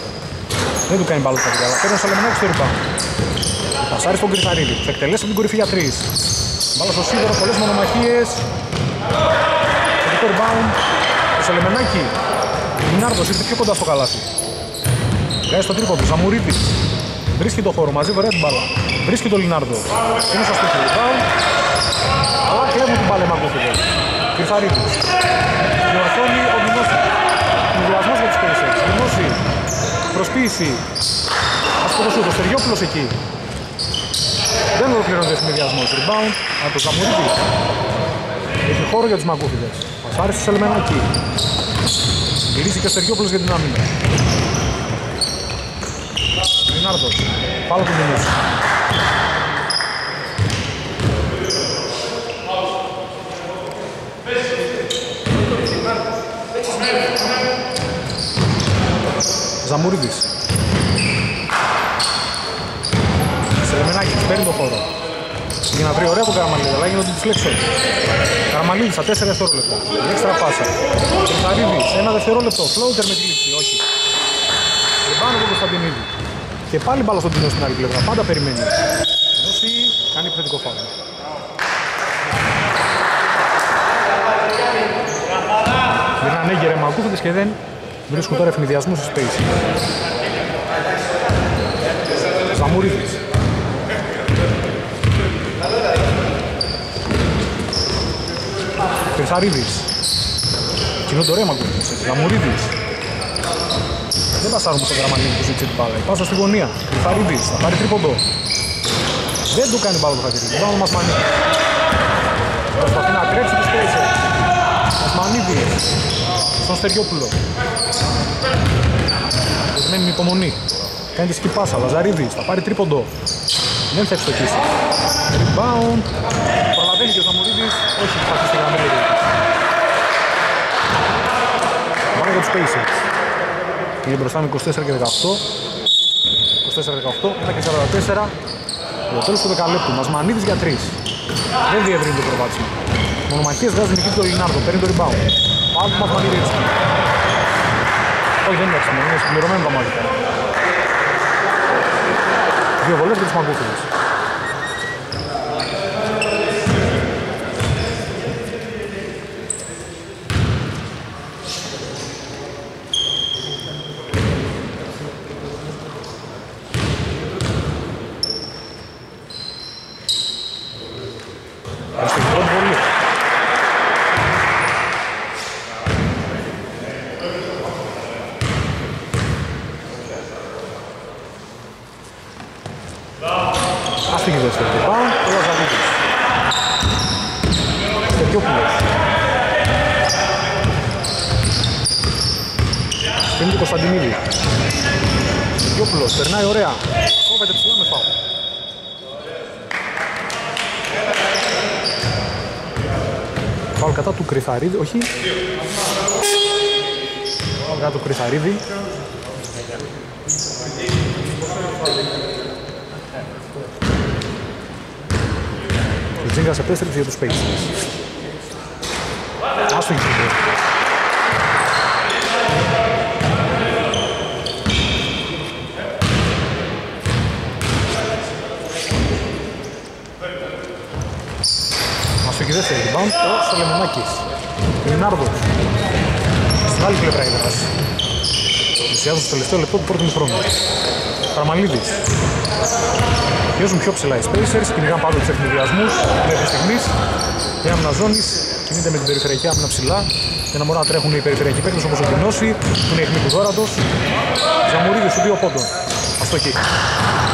Δεν του κάνει μπάλα αλλά παίρνει ο Σελεμενάκης στο rebound. Πασάρι στον Κρυθαρίδη, θα εκτελέσει από την κορυφή για 3. Μπάλα στο σίδερο, πολλές μονομαχίες. Το rebound, το Σελεμενάκη. Λινάρδος ήρθε πιο κοντά στο καλάθι. Βγάζει στο τρίποντο, Ζαμουρίδης. Βρίσκει το χώρο, μαζί βαρέα την μπάλα. Βρίσκει το Λινάρδο. Είναι σωστή το rebound. Αλλά κλέβουν την μπάλα μαγκό φιδό. Κρυθαρίδης. Διορθώνει ο Δημόσης. Διορθώνει για τις Pacers. Δημόση. Προσποίηση. Ασκοδοσούτο. Το Στεριόπουλος εκεί. Δεν ολοκληρώνεται ο συνδυασμός. Rebound από τον Ζαμουρίδη. Έχει χώρο για τους μαγκούφιδες. Μας άρεσε στο Σελεμενάκη. Γυρίζει και ο Στεριόπουλος για την άμυνα. Λινάρδος. Πάλα τον Δημόση. Ζαμουρίδης. Σελεμενάκη, παίρνει το χώρο. Για να βρει ωραία τον Καραμαλίδη, αλλά γίνονται τους φλέξερ. Καραμαλίδη στα 4 δευτερόλεπτα. Η έξτρα πάσα. Κρυθαρίδης, 1 δευτερόλεπτο. Φλόουτερ με τη λήψη, όχι. Λεμπάνω από τον Κωνσταντινίδη. Και πάλι μπάλα στον Τινό στην άλλη πλευρά. Πάντα περιμένει. Ενώση, κάνει επιθετικό φάουλ. Γυρνάνε γερε μακούφιδες και δεν βρίσκουν τώρα ευνηδιασμού στις Pacers. Ζαμουρίδης. Κρυθαρίδης. Κινούνται ωραία μακούφιδες. Ζαμουρίδης. Δεν πασάρουν στον Καραμανλίδη που ζήτησε την μπάλα. Η πάσα στη γωνία. Κρυθαρίδης. Θα πάρει τρίποντο. Δεν του κάνει μπάλα το Χατήρι. Βάμε ο Μασμανίδης. Προσπαθεί να κρέψει τους Pacers. Μασμανίδης. Στον Στεριόπουλο. Περιμένει με υπομονή. Κάνει τη σκυπάσα. Λαζαρίδης. Θα πάρει τρίποντο. Δεν θα ευστοχίσει. Rebound. Προλαβαίνει και ο Ζαμουρίδης. Όχι, θα χάσει στη γραμμή. Μόνο για τους Pacers. Είναι μπροστά με 24 και 18. 1 και 44. Για τέλος του δεκαλέπτου. Μασμανίδης για 3. Δεν διευρύνει το προβάτσιμο. Μονομαχίες βγάζει νικήτη το Λινάρδο. Παίρνει το rebound. Πάμε του Μασμανίδη. Όχι, δεν είναι έξαμε, είναι συμπληρωμένο τα μάτια. Δύο βολές για τους Μαγκούφιδες. Περνάει ωραία. Κόβεται ψηλά με φάουλ. Φάουλ κατά του Κρυθαρίδη, όχι. Κατά του Κρυθαρίδη. Η Τζίγκας επέστρεψε για τους Pacers. Άστοχη. και δεύτερο rebound ο Σολομονάκης. Λινάρδος. Στην άλλη πλευρά η δράση. Πλησιάζουν στο τελευταίο λεπτό του πρώτου μηχρόνου. Καραμαλίδης. Πιέζουν πιο ψηλά οι Spacers, κυνηγάν πάντοτε τους εκνευριασμούς μέχρι στιγμής. Η άμυνα ζώνης κινείται με την περιφερειακή άμυνα ψηλά. Για να μπορούν να τρέχουν οι περιφερειακοί παίκτες όπως ο Κινώση, που είναι η αιχμή του δόρατος. Ζαμουρίδης του 2 πόντων. Αστοχή.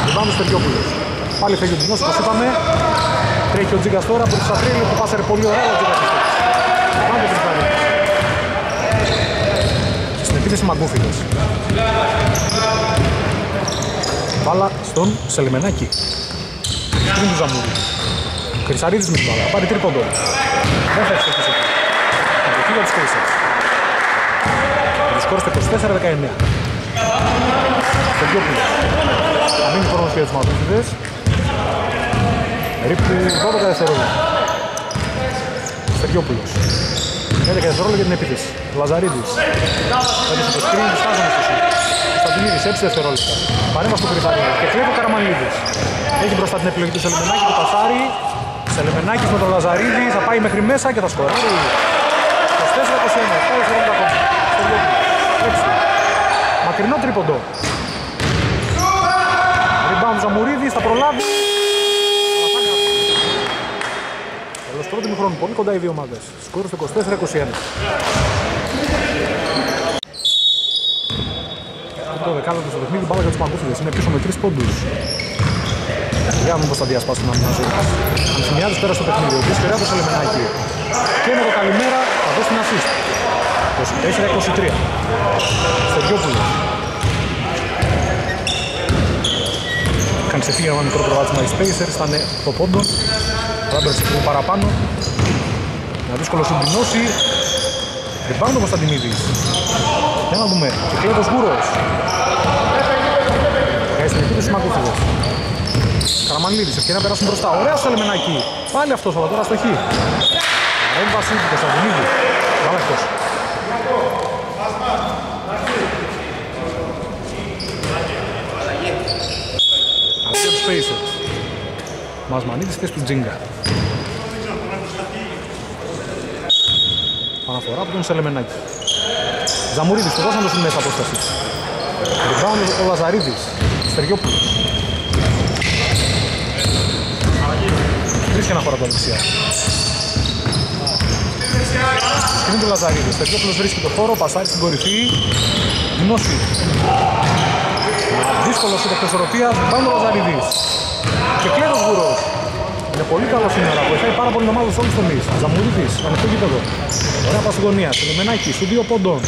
Λιμπάνος Τεριόπουλος. Πάλι φεύγει ο Κινώση όπως είπαμε. Τρέχει ο Τζίγκας τώρα που ξαφρύνει το πάσαρε πολύ ωραία. Ο Τζίγκας στην επίθεση Μαγκούφιλος. Μπάλα στον Σελεμενάκη. Πριν του Ζαμούρη. Χρυσαρίδης με την μπάλα. Πάρει τρίποντο. Δεν θα ευστοχίσει. Αντοχή τους Χρύσας. Ρισκόρστε 24-19. Στεγιόπουλος. Αμήνει χρόνος για τους Μαγκούφιδες. Ρίπτου 12 δευτερόλεπτα. Στεγιόπουλος. 11 δευτερόλεπτα για την επίθεση. Λαζαρίδης. Παίρνει στο σκριν του στάζοντα του σύντου. Σταντινίδης, 6 δευτερόλεπτα. Παρέμβαση του Κρυφαρίδη και κλέβει ο Καραμανλίδης. Έχει μπροστά την επιλογή του Σελεμενάκη, το πασάρι. Σελεμενάκης με τον Λαζαρίδη θα πάει μέχρι μέσα και θα σκοράρει. 24-21, 7 δευτερόλεπτα ακόμα. Στεγιόπουλος. Μακρινό τρίποντο. Rebound Ζαμουρίδης, θα προλάβει. Τέλος πρώτου μηχρόνου, πολύ κοντά οι δύο ομάδες. Σκορ στο 24-21. Το δεκάλεπτο στο παιχνίδι, μπάλα για τους Παγκούφιδες. Είναι πίσω με 3 πόντους. Λιγάμε πως θα διασπάσουν να μην μαζεύουν. Ανσημιάζεις πέρα στο παιχνίδι, ο οποίος περάτωσε Λεμενάκη. Και με το καλημέρα θα δώσει την ασίστ. 24-23. Στεγιόπουλο. Κάνει ξεφύγει ένα μικρό προβάδισμα οι Spacers, ήταν το πόντο. Ράμπερς λίγο παραπάνω. Ένα δύσκολο συμπινώσει. Ριμπάντο Κωνσταντινίδης. Για να δούμε. Και κλέβος Γούρος. Καείς την επίδεση Μαγκούφιδος. Καραμανλίδης. Ευκαιρία να περάσουν μπροστά. Ωραίο στο Λεμενάκι. Πάλι αυτός, αλλά τώρα στο χ. Παρέμβαση του Κωνσταντινίδη. Βάλα εκτός. Αυτή τους Spacers. Μαζμανίδης θέση του Τζίγκα. Αναφορά από τον Σελεμενάκη. Ζαμουρίδης, το δώσαν το στην μέσα απόσταση. Ριμπάουν ο Λαζαρίδης, Στεριόπουλος. Βρίσκει αναφορά από τα δεξιά. Σκύνει το Λαζαρίδης, Στεριόπουλος βρίσκει το χώρο, πασάρει στην κορυφή. Γνώση. Δύσκολος είναι εκτός οροφίας, ριμπάουν ο Λαζαρίδης. Και κλέρος Γουρός. Είναι πολύ καλό σήμερα, βοηθάει πάρα πολύ ομάδα στους όλους τους τομείς. Ζαμουρίδης, ανοιχτούγεται εδώ. Ωραία πάση γωνία, Σελεμενάκη, στου 2 πόντων.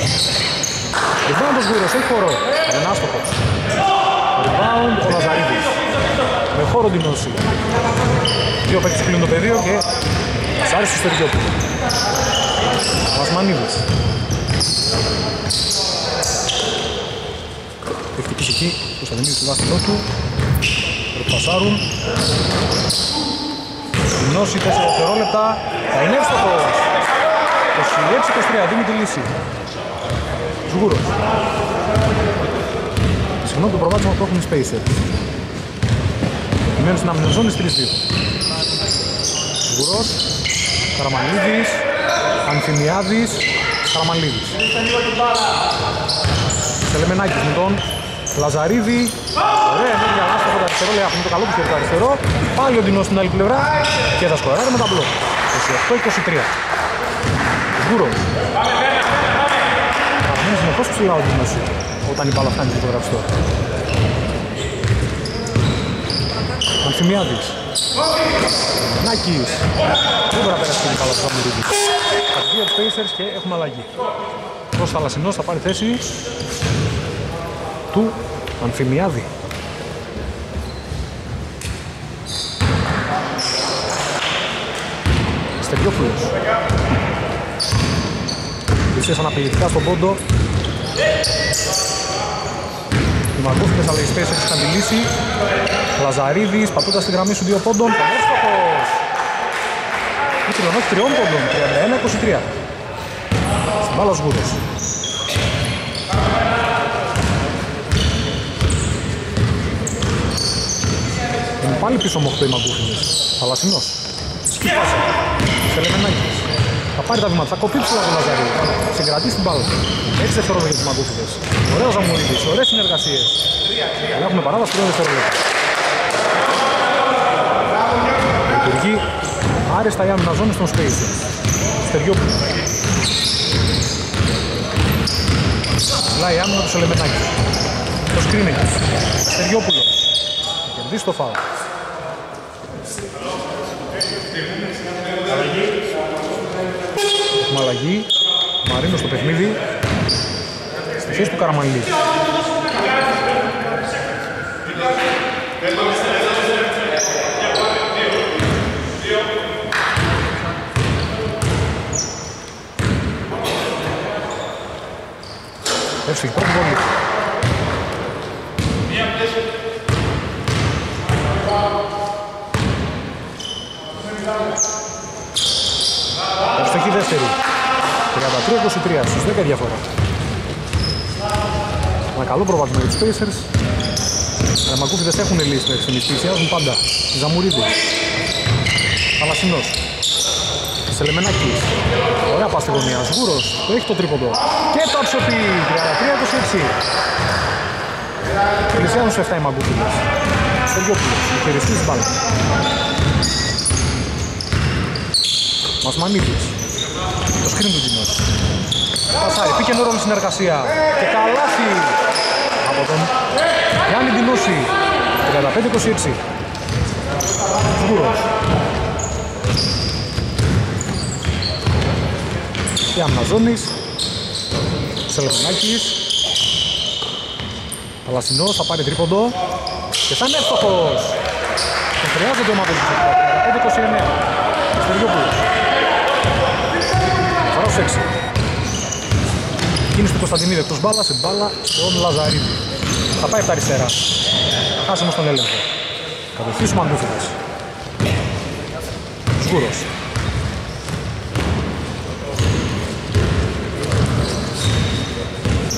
Ριμπάουντος Γούρος, έχει χώρο. Είναι άστοχος. Ριμπάουντ ο Λαζαρίδης. Με χώρο την όση. Δύο παίκτες κλείνουν το πεδίο και σάρισε στο Στεριόπουλο. Βασμανίδης. Εκτική εκεί, που θα δημιουργεί το δάχτυλό του. Ροπασάρουν. Γνώση 4 δευτερόλεπτα, θα είναι εύστοχος. 26-23, δίνει τη λύση. Σγούρος. Συγγνώμη το προβάδισμα που έχουν οι Spacers. Μένουν στην αμυνεζόνη 3-2. Σγουρός, Καραμανλίδης, Ανθιμιάδης, Καραμανλίδης. Σελεμενάκης με τον Λαζαρίδη. Ωραία ενέργεια, άστοχο τα αριστερό, λέει αφού το καλό που σκέφτεται αριστερό. Πάλι ο Ντινός στην άλλη πλευρά και θα σκοράρει με τα μπλοκ. 28-23. Σγουρός. Αφήνει συνεχώς ψηλά ο Ντινός όταν η μπάλα φτάνει στο γραφιστό. Ανθιμιάδης. Νάκης. Δεν μπορεί να πέρασε την καλά του Ζαμουρίδη. Θα βγει ο Pacers και έχουμε αλλαγή. Ο Θαλασσινός θα πάρει θέση του Ανθιμιάδη. Στεριόπουλος. Βυσίες αναπηλητικά στον πόντο. Οι Μαγκούφιδες αλλά οι Spacers είχαν τη λύση. Λαζαρίδης πατώντας τη γραμμή σου 2 πόντων. Πανέστοχος! Η τριλονός 3 πόντων. 31-23. Στην μπάλα Σγούρος. Είναι πάλι πίσω με 8 οι Μαγκούφιδες. Θαλασσινός. Σκύπασε. Σελεμενάκης. Θα πάρει τα βήματα, θα κοπήψει τον Λαζαρίου. Συγκρατεί την μπάλα. Έτσι δευτερόλεπτα για τους Μαγκούφιδες. Ωραίος Ζαμουρίδης, ωραίες συνεργασίες. Αλλά έχουμε παράβαση πριν δευτερόλεπτα. Λειτουργεί άρεστα η άμυνα ζώνη στον space. Στεριόπουλο. Λάει η άμυνα του Σελεμενάκη. Το σκρίνεται. Στεριόπουλο. Θα κερδίσει το φάουλ. Έχουμε αλλαγή. Μαρίνο στο παιχνίδι. Στη θέση του Καραμανλή. Εύση, πρώτη βολή. Ευστοχή δεύτερη. 33-23, στους 10 διαφορά. Ένα καλό προβάδισμα για τους Pacers. Οι Μαγκούφιδες έχουν λύσει μέχρι στιγμής, πλησιάζουν πάντα. Ζαμουρίδη. Θαλασσινός. Σελεμενάκης. Ωραία πας στη γωνία. Σγούρος. Έχει το τρίποντο. Και το αψιοποιεί. 33-26. Πλησιάζουν στους 7 οι Μαγκούφιδες. Στεριόπουλος. Χειριστής της μπάλας. Μασμανίδης. Το σκριν του Τζινός. Πασάρι. Πήκε νόρολη συνεργασία. Και καλάθι. Από τον Γιάννη Ντινόση. 35-26. Σγούρος. Και Αμναζόνης. Σελεμενάκης. Θαλασσινός θα πάρει τρίποντο. Και θα είναι εύστοχος. Τον χρειάζεται ομάδα του. 35-29. Στεριόπουλος. Φαρός 6. Κίνηση του Κωνσταντινίδη. Εκτός μπάλα σε μπάλα στον Λαζαρίδη. Θα πάει από τα αριστερά. Χάσε όμως τον έλεγχο. Κατοχή Μαγκούφιδες. Σγούρος.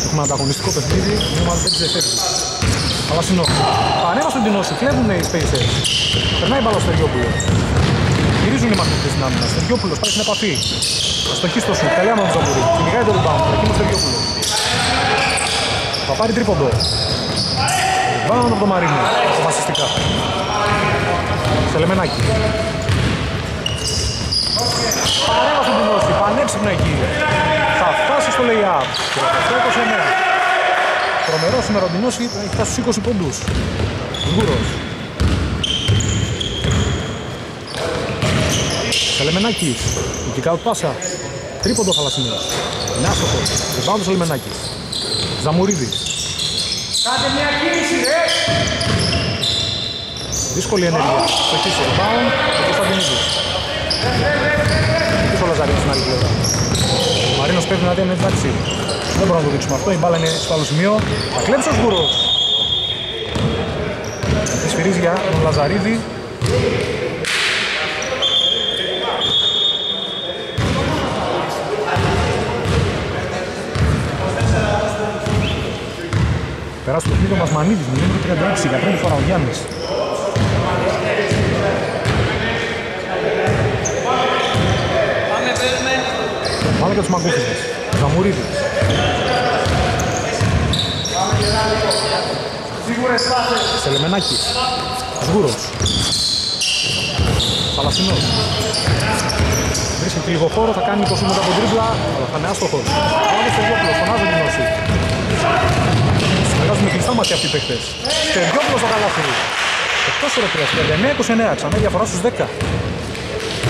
Έχουμε ανταγωνιστικό παιχνίδι, η ομάδα δεν ξεφεύγει. Θαλασσινό. Ανέβασε τον Τινόση, κλέβουν οι Spacers. Περνάει μπάλα ο Στεριόπουλο. Γυρίζουν οι Μαγκούφιδες στην άμυνα. Στεριόπουλος πάει στην επαφή. Στοχή στο σουτ, καλή άμυνα του Ζαμουρίδη. Κυνηγάει το rebound, εκείνο Στεριόπουλο. Θα πάρει τρίποντο. Rebound από το Μαρίνο, αποφασιστικά. Σελεμενάκη. Παρέβασε τον Τινόση, πανέψυπνα εκεί. Το lay-up, 29. Τρομερός σήμερα ο Ντινόση, έχει φτάσει στους 20 ποντούς. Σγούρος. Σελεμενάκης, νοικικά ουτπάσα, τρίποντο Θαλασσινός. Είναι άστοχος, ριμπάουντ Σελεμενάκης. Ζαμουρίδης. Κάντε μια κίνηση ρε! Δύσκολη ενέργεια, το χίσω ριμπάουντ, το Κωνσταντινίδης. Πίσω ο Λαζαρίδης στην άλλη πλευρά. Ο Μαρίνος πρέπει να δει αν είναι εντάξει. Δεν μπορούμε να το δείξουμε αυτό. Η μπάλα είναι στο άλλο σημείο. Θα κλέψει ο Σγούρος. Τη σφυρίζει για τον Λαζαρίδη. Περάσει το παιχνίδι ο Μασμανίδης. 36 για πρώτη φορά ο Γιάννης. Πάμε για τους Μαγκούφιδες. Ζαμουρίδης. Σελεμενάκης. Σγούρος. Θαλασσινός. Βρίσκεται λίγο χώρο, θα κάνει 20 μετά από τρίβλα, αλλά θα είναι άστοχος. Πάμε στο Στεριόπουλο, φωνάζει την Γνώση. Συνεργάζουν με κλειστά μάτια αυτοί οι παίκτες. Στεριόπουλο στο καλάθι. Εκτός ορεκτρίας, 39-29, ξανά διαφορά στους 10.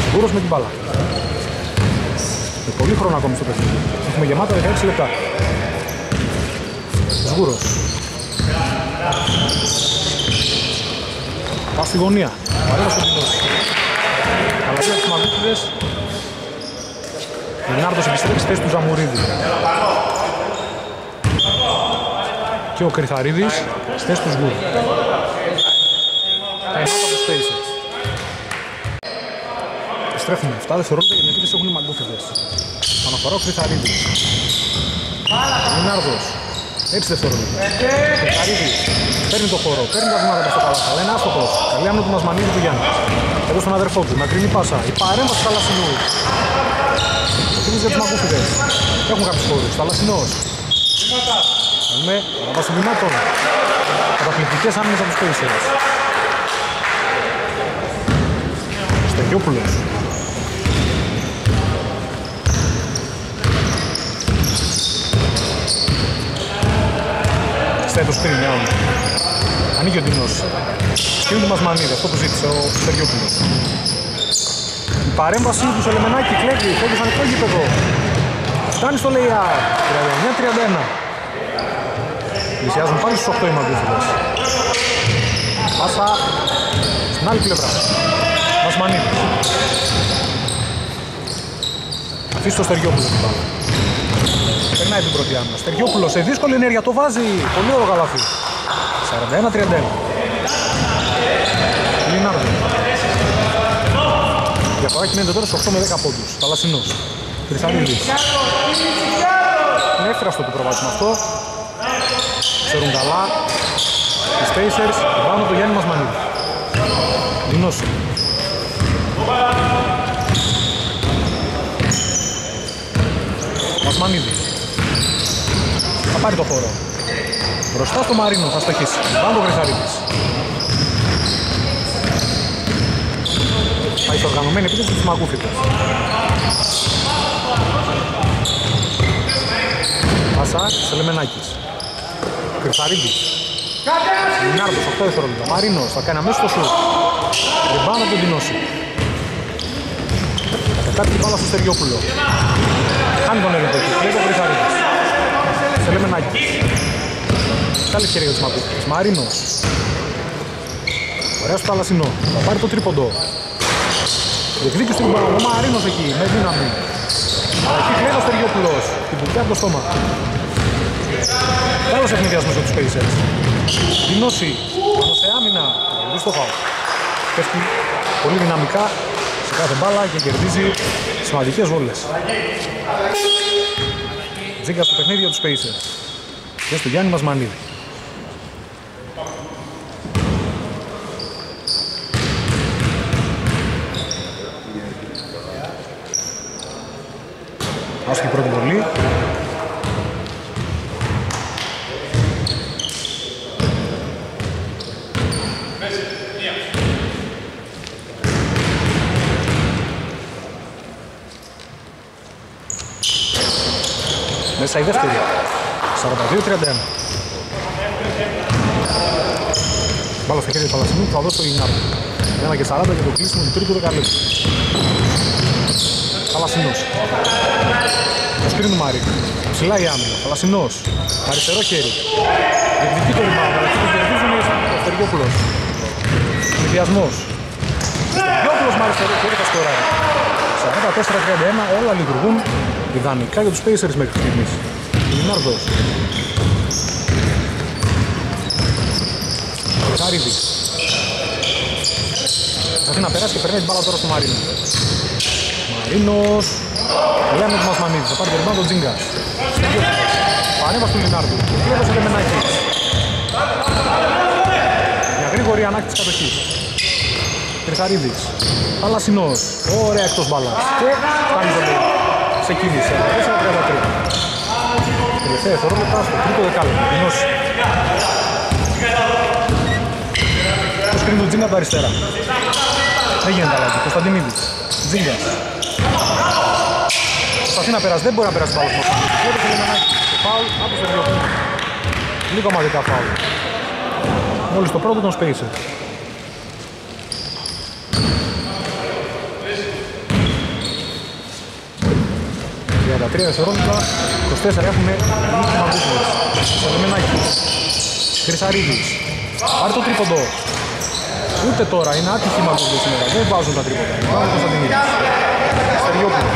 Σγούρος με την μπάλα. Πολύ χρόνο ακόμη στο παιχνίδι. Έχουμε γεμάτα 16 λεπτά. Σγούρος. Πας στη γωνία. Παρέλος ο Τινός. Καλαβία τους Μαγκούφιδες. Ο Λινάρντος επιστρέψει θέση του Ζαμουρίδη. Και ο Κρυθαρίδης στη θέση του Σγούρου. Τα ενώτα από Spacers. Στρέφουμε 7 δευτερόλεπτα για την επίθεση έχουν οι Μαγκούφιδες. Αναφορά ο Κρυθαρίδης. Λινάρδος. 6 δευτερόλεπτα. Κρυθαρίδης. Παίρνει το χώρο. Παίρνει τα βήματα στο καλάθι. Αλλά είναι άστοχος. Καλή άμυνα του Μασμανίδη του Γιάννη. εδώ στον αδερφό του, μακρινή πάσα, η παρέμβαση Θαλασσινού. Εκείνης για τους Μακούφιδες, έχουν κάποιους χώρους, Θαλασσινός. Με αναβασιμημάτων, καταπληκτικές άμυνες από τους Pacers. Στεγιόπουλος. Στα έτος πριν, νιάουν. Ανοίγει ο Ντινός. Στείλει μας μανίδα, αυτό που ζήτησε ο Στεγιόπουλος. Η παρέμβαση του Σολεμενάκη κλέβει, φεύγει σαν το γήπεδο. Φτάνει στο lay-out, 39-31. Πλησιάζουν πάλι στους 8 οι Μαγκούφιδες. Πάσα στην άλλη πλευρά. Μας μανίδα. Αφήσει το Στεργιόπουλο την μπάλα. Περνάει την πρώτη άμυνα. Στεργιόπουλο σε δύσκολη ενέργεια το βάζει. Πολύ ωραίο καλάθι. 41-31. Λινάρδο. Διαφορά κυμαίνεται τώρα στους 8 με 10 πόντους. Θαλασσινός. Κρυθαρίδης. Είναι έφραστο το προβάτημα αυτό. Ξέρουν καλά. Οι Pacers βάνουν το Γιάννη Μασμανίδη. Δινός. Μασμανίδη. Θα πάρει το χώρο. Μπροστά στο Μαρίνο θα στοχίσει. Βάνουν το Κρυθαρίδης. Πάει στο οργανωμένη επίθεση της Μαγκούφιδας. Πάσα Σελεμενάκης. Κρυφαρίδης. Λινάρδος, 8 δευτερόλεπτα. Μαρίνος θα κάνει αμέσως το σουτ. Ριμπάουν από τον Τινόση. Κατάφτει την μπάλα στο Στεργιόπουλο. Χάνει τον έλεγχο εκεί. Λέει τον Κρυφαρίδης. Σελεμενάκης. Καλή ευκαιρία της Μαγκούφιδας. Μαρίνος. Ωραία στο Θαλασσινό. Θα πάρει το τρίποντο. Διεκδίκει στην μπάλα. Ο Μαρίνος εκεί με δύναμη. Εκεί κλείνει ο Στεργιόπουλος. Την πουλιά από το στόμα. Καλός ευνηδιασμός από τους Pacers. Δινόση, πάνω σε άμυνα, κερδίζει το φάουλ. Πέφτει πολύ δυναμικά σε κάθε μπάλα και κερδίζει σημαντικές βόλες. Τζίγκα στο παιχνίδι από τους Pacers. Και στο Γιάννη Μασμανίδη. Άσχη πρώτη βολή. Μέσα η δεύτερη. 42-31. Μπάλα στο χέρι του Παλασσινού που θα δώσει το Λινάρδο. 1 και 40 και το κλείσιμο του τρίτου δεκαλέπτου. Παλασσινός. Το σκρίνου Μάρι. Ψηλά η άμυνα. Παλασσινός. Αριστερό χέρι. Διεκδικεί το ρημάδο. Ο Στεργιόπουλος. Συνδυασμός. Στεργιόπουλος με αριστερό χέρι θα σκοράρει. 44-31. Όλα λειτουργούν ιδανικά για τους Pacers μέχρι στιγμής. Λινάρδος. Χάριδης. Προσπαθεί να περάσει και περνάει την μπάλα τώρα στο Μαρίνο. Μαρίνος. Λέμε ότι μας μανίζει. Θα πάρει περνάει τον Τζίγκα. Πανέβαση του Λινάρδου. Κλέβασε Λεμενάκη. Μια γρήγορη ανάκτηση κατοχής. Κρυθαρίδης. Θαλασσινός. Ωραία εκτός μπάλας. Και κάνει τον Λινάρδο. Σε κίνηση, 4-33. Τελευταία ευθερόλεπτα στο τρίτο δεκάλεπτο. Δινόση. Το σκριν του Τζίγκα από αριστερά. Δεν γίνεται αλλαγή. Κωνσταντινίδης. Τζίγκα. Προσπαθεί να περάσει. Δεν μπορεί να περάσει πάλι. Πρώτο Σελεμενάκη. Το φάουλ από το Στεργιόπουλο. Λίγο μαζικά φάουλ. Μόλις το πρώτο τον σπέισε. Τα 3 δευτερόλεπτα, 24 έχουν νίκη Μαγκούφιδες. Σελεμενάκη. Χρυσαρίδης. Πάρε το τρίποντο. Ούτε τώρα είναι άτυχη Μαγκούφιδες σήμερα. Δεν βάζουν τα τρίποτα. Βάζουν το Κωνσταντινίδης. Στεργιόπουλο.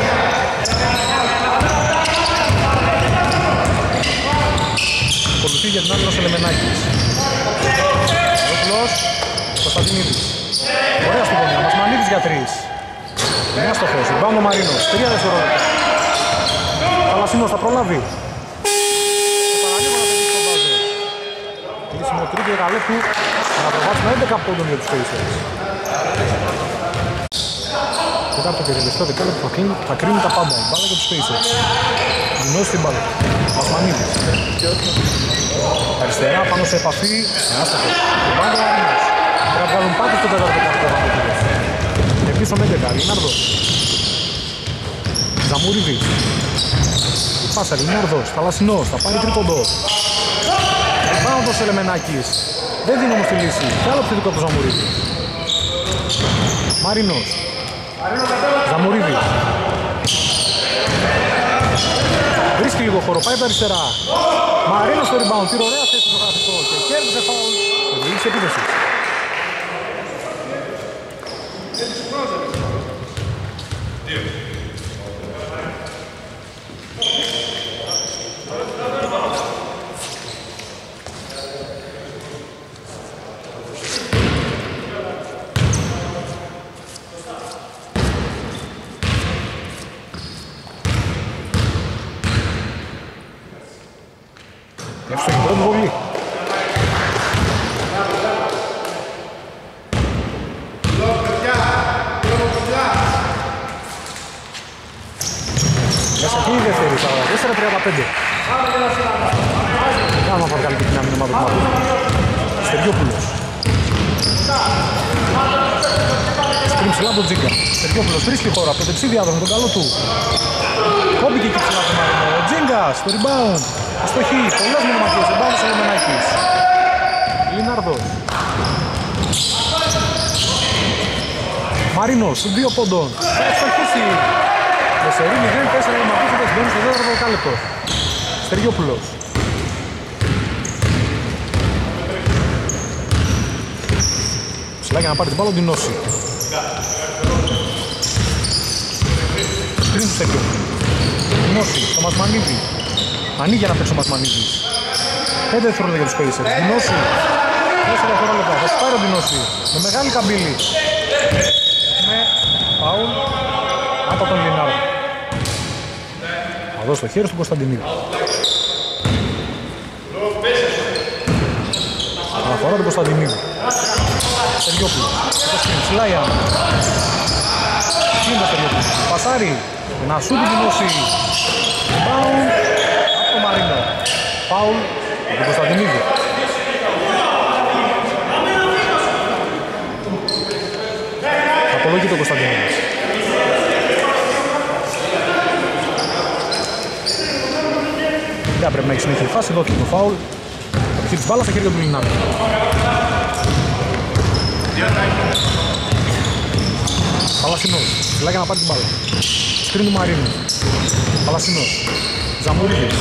Ακολουθεί για την άμυνα Σελεμενάκης. Στεργιόπουλος. Κωνσταντινίδης. Ωραία στην γωνία. Μασμανίδης για 3. Μια στοχός. Μπάνο Μαρίνος. 3 δευτερόλεπτα. Θαλασσινός θα προλάβει. Το παραλίγο να τελείξει το βάζο. Κλείσιμο τρίτου δεκαλέπτου. Να προβάσουμε 11 πόντων για τους Pacers. μετά από το τελευταίο δεκάλεπτο θα κρίνουν τα πάντα. Η μπάλα για τους Pacers. Γινώσει την μπάλα. Πασμανίδης. Αριστερά πάνω σε επαφή. Ενάστατο. Και πάντα ο Αρήνας. Θα βγάλουν πάντα στο τέταρτο κάτω. Επίσης ο Μέντεκα. Λινάρδος. Ζαμουρίδης. Η πάσα Λινάρδος. Θαλασσινός. Θα πάρει τρίποντο. Επάνοντος Ελεμενάκης. Δεν δίνει όμως τη λύση. Κι άλλο ψηφικό από τον Ζαμουρίδη. Μαρίνος. Ζαμουρίδης. Βρίσκει λίγο χώρο, πάει τα αριστερά. Μαρίνος στο rebound, την ωραία θέση στο γραφικό και κέρδισε φάουλ. Οδηγήσε επίθεση. Διάδοση τον καλό του. Κόμπηκε και ψηλά τον Μαρίνο. Ο Τζίγκας, το rebound. Αστοχή, πολλές μηνωματίες, rebound σε Λεμενάκης. Λινάρδος. Μαρίνος, στους 2 πόντων. Θα αστοχήσει. Μεσερή 0-4 μηνωματίες, θα συμπέρουν στο 4ο δεκάλεπτο. Στεριόπουλος. Ψηλά για να πάρει την μπάλα, την νόση. Κρίνει στο Γνώση, το Μασμανίδη. Ανοίγει για να παίξει ο Μασμανίδης. 5 δευτερόλεπτα για τους Pacers. Γνώση. 4 δευτερόλεπτα. Θα σπάρει ο Γνώση. Με μεγάλη καμπύλη. Με φάουλ από τον Λινάρο. Θα δώσει το χέρι στον Κωνσταντινίδη. Αναφορά τον Κωνσταντινίδη. Στεριόπουλο. Σλάια. Πασάρι, να σου την γνώση. Πάουλ από τον Μαρίνο. Πάουλ από τον Κωνσταντινίδη. Απολογεί τον Κωνσταντινίδη. Δεν πρέπει να έχει συνέχεια η φάση, εδώ και το φάουλ. Αυτή της μπάλας στα χέρια του Λινάρδου. Παλασσινός, φυλά για να πάρει την μπάλα. Σκρίνει του Μαρίνου. Παλασσινός. Ζαμουρίδης.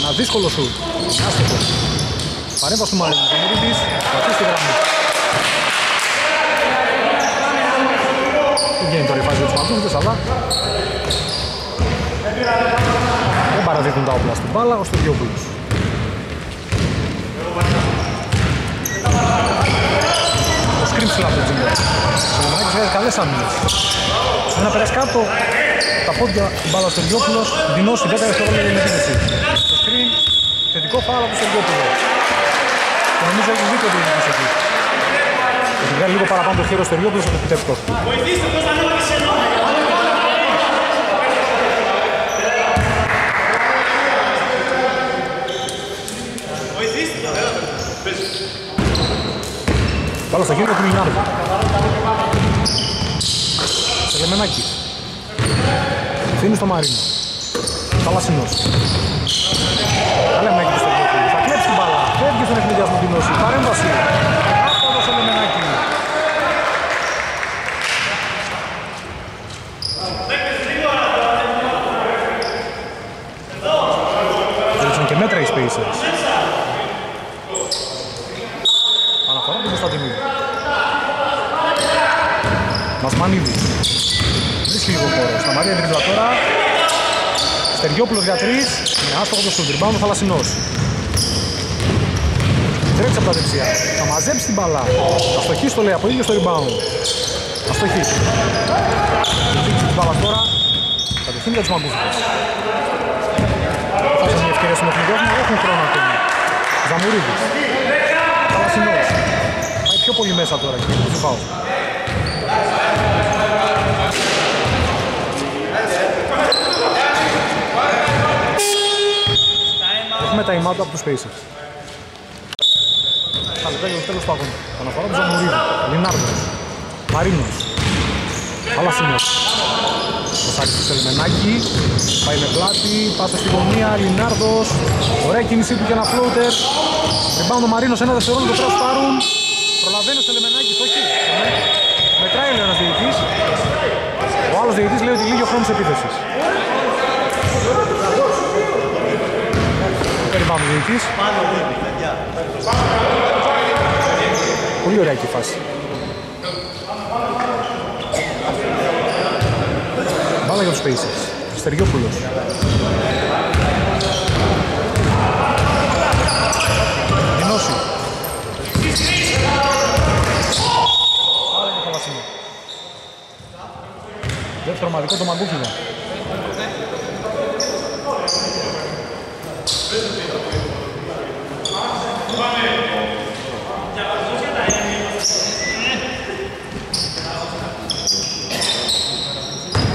Ένα δύσκολο σουτ. Είναι άστοχο. Παρέμβαση του Μαρίνου. Ζαμουρίδης. Βαθύς στη γραμμή. Δεν βγαίνει τώρα η φάση για τους Μαντούδες, αλλά δεν παραδίδουν τα όπλα στην μπάλα, ως το Διόπουλος. Ψηλά από τον Τζίγκας. Ο Μανάκης βγάζει καλές άμυνες. Ένα περάσει κάτω, τα πόδια μπάλα στον Στεριόπουλος, δινώσει 10 δευτερόλεπτα για την επίθεση. Το σκριν, θετικό φάουλ από τον Στεριόπουλο. Και νομίζω έχει δίκιο ότι είναι εκεί. Και βγάλει λίγο παραπάνω το χέρι ο Στεριόπουλος από το επιτεύχτο. Βάλω στα χέρια του Λινάρδου. Σελεμενάκη. Φύνει στο Μαρίνο. Θαλασσινός. Σελεμενάκη στο Λινάρδου. Θα κλέψει την μπάλα. Φεύγει στον εκμηδιασμό την όση. Παρέμβαση. Αυτό το Σελεμενάκη. Βρίσκαν και μέτρα οι Pacers. Αναφορά του Κωνσταντινίδη. Μασμανίδη. Βρίσκει λίγο χώρο. Στα Μαρία τρίπλα τώρα. Στεριόπουλος για 3. Με άστοχο το σουτ. Ριμπάουντ ο Θαλασσινός. Τρέξει από τα δεξιά. Θα μαζέψει την μπαλά. Αστοχή στο λέει από ίδιο στο ριμπάουντ. Αστοχή. Βρίσκει την μπαλά τώρα. Κατευθύνει για τους Μαγκούφιδες. Θα έχουν μια ευκαιρία στον εθνικό. Έχουν χρόνο ακόμη. Ζαμουρίδης. Θαλασσινός. πιο πολύ μέσα τώρα και το φάουλ. Έχουμε time out από τους Pacers. Θα λεπτάει το τέλος του αγώνα. Αναφορά του Ζαμουρίδη, Λινάρδος, Μαρίνος, Αλασσινός. Μεσάκι στο Σελμενάκι, πάει με πλάτη, πάσα στη γωνία, Λινάρδος. Ωραία κίνησή του και ένα floater. Rebound ο Μαρίνος, ένα δευτερόλεπτο πρέπει να πάρουν. Προλαβαίνει ο Σελμενάκης, όχι. Μετράει λέει ένας διαιτητής. Ο άλλος διαιτητής λέει ότι λίγη ο χρόνος επίθεσης. Rebound ο διαιτητής. Πολύ ωραία και η φάση. Μπάλα για τους Pacers. Στεριόπουλος. Ενώσιο. Άρα είναι χαλασίνο. Δεύτερο μαδικό το Μαγκούκυλο.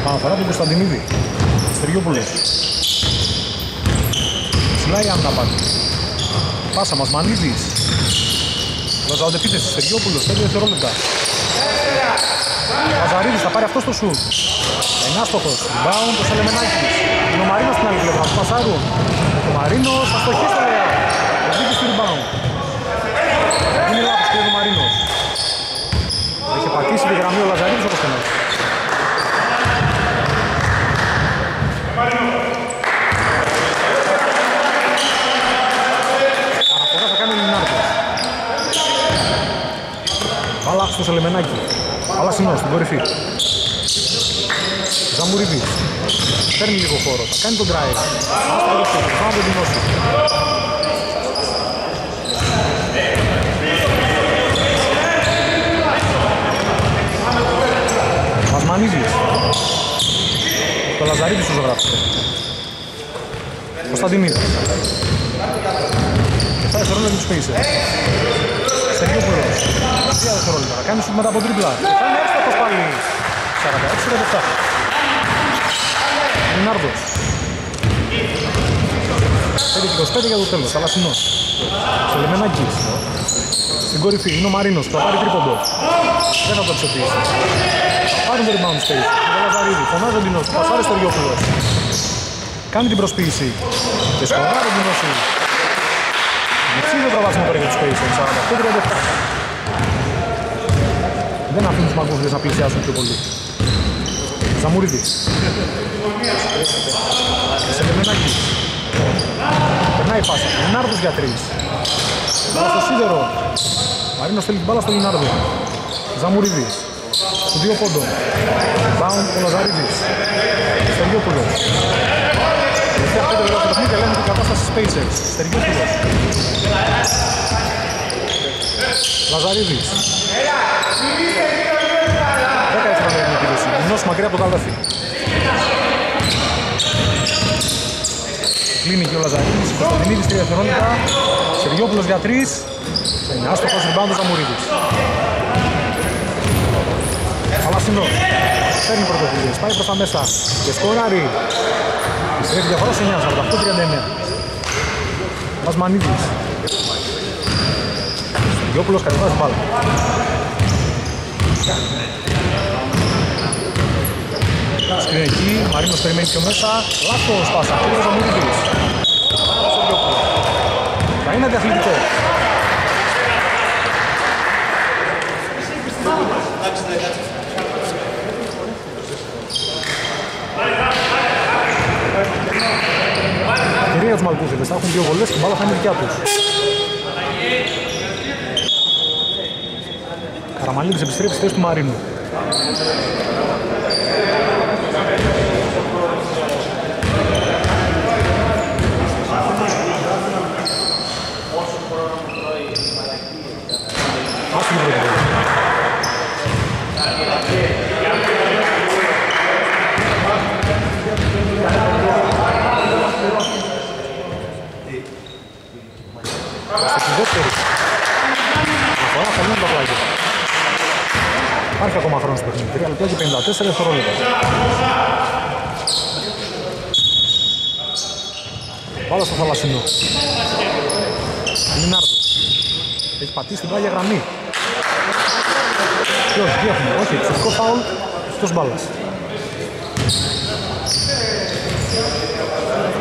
Παναφορά του Κωνσταντινίδη. Στεριόπουλος. Σουλάει άμυνα πάλι. Πάσα μας Μανίδης. Βαζαόνται επίθεση. Στεριόπουλος. 5 δευτερόλεπτα. Βαζαρίδης θα πάρει αυτό στο σουτ. Ενάστοχος. Rebound το Σελεμενάκης. Είναι ο Μαρίνος στην άλλη πλευρά. Του πασάρουν. Ο Μαρίνος αστοχή στο Ρεάλ. Βαζίδης του rebound. Γίνει λάθος και ο Μαρίνος. Έχει πατήσει τη γραμμή ο Λαζαρίδης όπως τον έχει. Αναφορά θα κάνει ο Λινάρδος. Βάλα στο Σελεμενάκι. Βάλα συνός στην κορυφή. Ζαμουρίδης. Παίρνει λίγο χώρο. Θα κάνει τον drive. Πάμε τον Δημόσιο. Πασμανίδης. Το Λαζαρίδη σου ζωγράφησε. Κωνσταντινίδη. Και θα δευτερόλεπτα τους Pacers. Στεριόπουλος. 3 δευτερόλεπτα. Θα κάνει σου μετά από τρίπλα. Και θα είναι έξω το πάλι. 46-47. Λινάρδος. 5-25 για το τέλος. Αλασσινός. Σελεμενάκης. Στην κορυφή είναι ο Μαρίνος. Θα πάρει τρίποντο. Δεν θα το ψηφίσει. Θα πάρει το rebound Pacers. Φωνάζει ο Ντινός, πασάρει στο Ριόπουλος. Κάνει την προσποίηση και σκοράρει ο Ντινός. Υψίδιο τραβάσιμο τώρα για τους Pacers, 48-37. Δεν αφήνουν τους Μαγκούφιδες να πλησιάσουν πιο πολύ. Ζαμουρίδης. Σελεμενάκης. Περνάει η πάσα, Λινάρδος για 3. Μπάλα στο σίδερο. Μαρίνος θέλει την μπάλα στο Λινάρδο. Ζαμουρίδης. Του δύο πόντων. Μπάουν ο Λαζαρίδης. Στεριόπουλος. Τελευταία 5 λεπτά του παιχνίδια λέμε την κατάσταση στις Pacers. Στεριόπουλος. Λαζαρίδης. 10 έφερα με την επίδεση. Μινός μακριά από το κάλδαφι. Κλείνει και ο Λαζαρίδης. Κωνσταντινίδης 3 δευτερόλεπτα. Στεριόπουλος για 3. Είναι άστοχος rebound ο Ζαμουρίδης. Αλασσινός, παίρνει πρωτοβουλίες, πάει προς τα μέσα και σκοράρει. Επιστρέφει διαφορά σε 9, 48-39. Βασμανίδης. Στεριόπουλος κατεβάζει μπάλα. Σκρίνει εκεί, Μαρίνος περιμένει πιο μέσα. Λάθος πάσα, κύριος Ζαμουρίδης. Θα είναι αντιαθλητικό. Κυρία τους Μαλκούφιδες, θα έχουν δύο βολές και μπάλα θα είναι δικιά τους. Καραμαλίδης επιστρέφει στη θέση του Μαρίνου. Άσχημη πρώτη βολή. Στην δεύτερη. Τώρα θα γίνει το πλάκι. Υπάρχει ακόμα χρόνος στο παιχνίδι. 3 λεπτά και 54 δευτερόλεπτα. Βάλα στο θαλασσινό. Λινάρδος. Έχει πατήσει την πλάγια γραμμή. Ποιος διέχνει. Όχι, ψυχικό φάουλ. Εκτός μπάλας.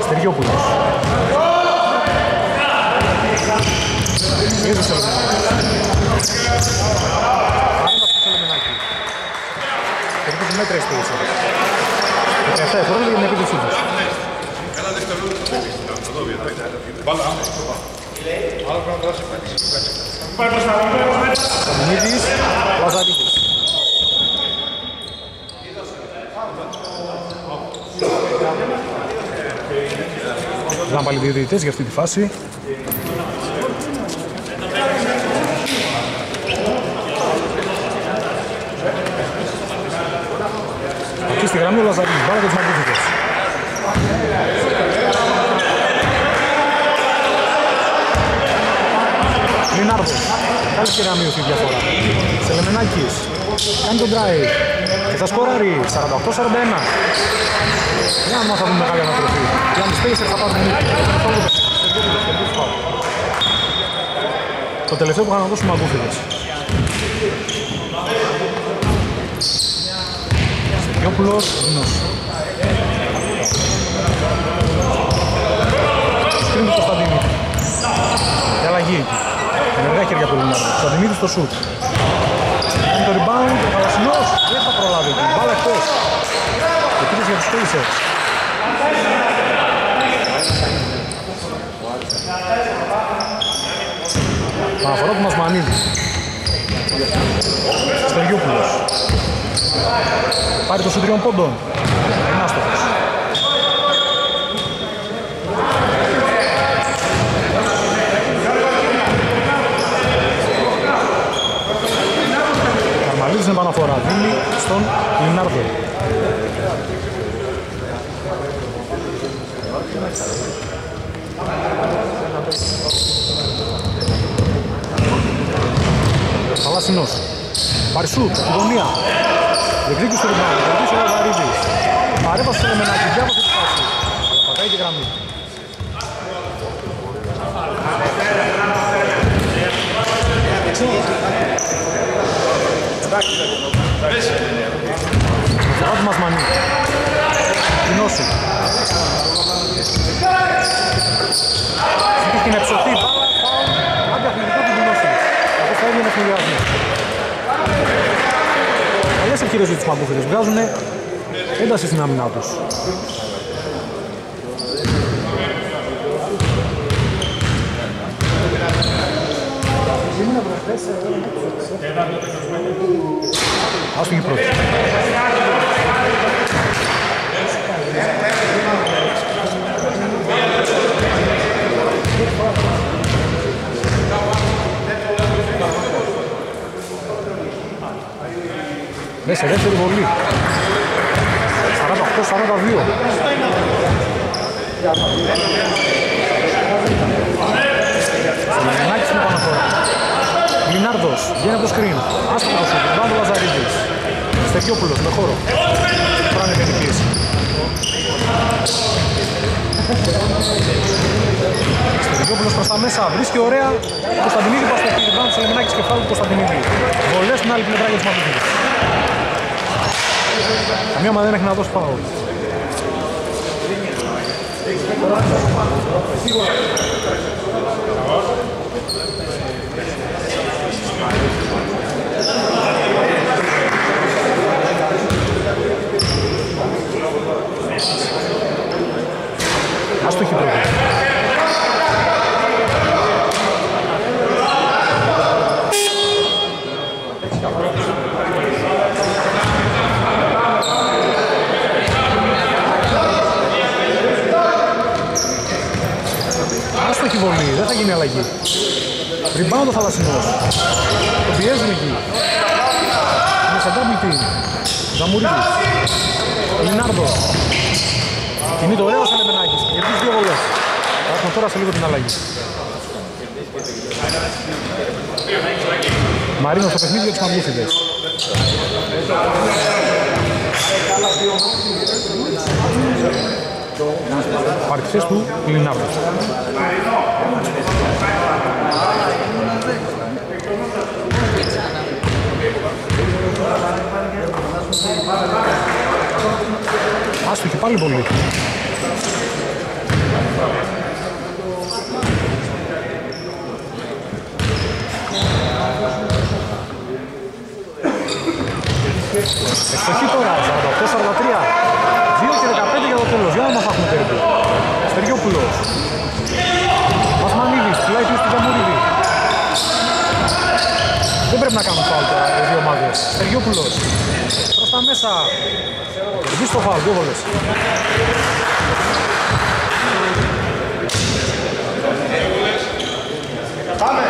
Στεριόπουλος. Είδε στο Σελμινάκι. Περίπου μέτρες τελείωσε. 17 ευρώ για την επίδοση τους. Καμινίδης, Λαζαρίδης. Ήταν πάλι δύο διαιτητές για αυτή τη φάση. Εκεί στη γραμμή ο Λαζαρίδης, πάρα και τους Μαγκούφικες. Λινάρδος, άλλη και να μειωθεί η διαφορά. Σελεμενάκης, κάνει τον drive και θα σκοράρει 48-41. Για να θα δούμε μεγάλη ανατροφή. Για να μισθέγει σε κατάσταση. Το τελευταίο που είχα να δώσουμε Μαγκούφικες. Σεριόπουλος, Γνός. Σκρίνει το Σταντιμίδη. Η αλλαγή. Ενεργά χέρια του Λινάρδου. Σταντιμίδη στο σουτ. Κάνει το rebound. Ο Παρασινός δεν θα προλάβει. Μπάλα εκτός. Επίτης για τους Pacers. Αναφορά του Μασμανίδη. Στεριόπουλος. Πάρει το σου 3 πόντων. Είναι άστοχος. Καρμαλίδης είναι επαναφορά. Δίνει στον Λινάρδο. Θαλάσσινος. Παρισού, στη γωνία. Διεκδίκου στο ρημάνι, διεκδίκου στο Λαζαρίδη. Παρέβασε στο Λεμενάκι, διάβασε τη φάση. Πατάει τη γραμμή. Φορά του Μασμανί. Την όση. Στην εξωτή μπάλα, πάντα αθλητικό του Δινόση. Αυτό θα έβγαινε χιλιάδια. Παλιές ευκαιρίες για τους Μαγκούφιδες, βγάζουν ένταση στην άμυνά τους. Άστοχη πρώτη. Μέσα δεύτερη βολή. 48-42. Σελεμενάκης με παναφορά. Λινάρδος βγαίνει από το σκριν. Άστοχο το σουτ. Μπάνο Λαζαρίδης. Στεριόπουλος με χώρο. Φράνε για την πίεση. Στεριόπουλος προς τα μέσα. Βρίσκει ωραία. Κωνσταντινίδη πας το χέρι. Μπάνο Σελεμενάκης κεφάλι του Κωνσταντινίδη. Βολές στην άλλη πλευρά για τους Μαγκούφιδες. Καμία ομάδα δεν έχει να δώσει φάουλ. Άστοχη πρώτη. Δεν θα γίνει αλλαγή. Rebound ο Θαλασσινός. Το πιέζουν εκεί. Με σαν double team. Ζαμουρίδης. Λινάρδος. Κινείται ωραίος Σελεμενάκης. Κερδίζει δύο βολές. Θα έχουμε τώρα σε λίγο την αλλαγή. Μαρίνο στο παιχνίδι για τους Παγκούφιδες. Παρκησίες του Λινάβρος. Άστο και πάλι πολύ. Εξοχή τώρα, 48-43, 2 και 15 για το τέλος, για να μας έχουμε τέρπι. Στεργιόπουλος, Βασμανίδης, πλάιτης του Δαμουρίδη. Δεν πρέπει να κάνουν φάουλ τώρα οι δύο ομάδες. Στεργιόπουλος, προς τα μέσα, κερδίζει το φάουλ, δύο βολές. Πάμε!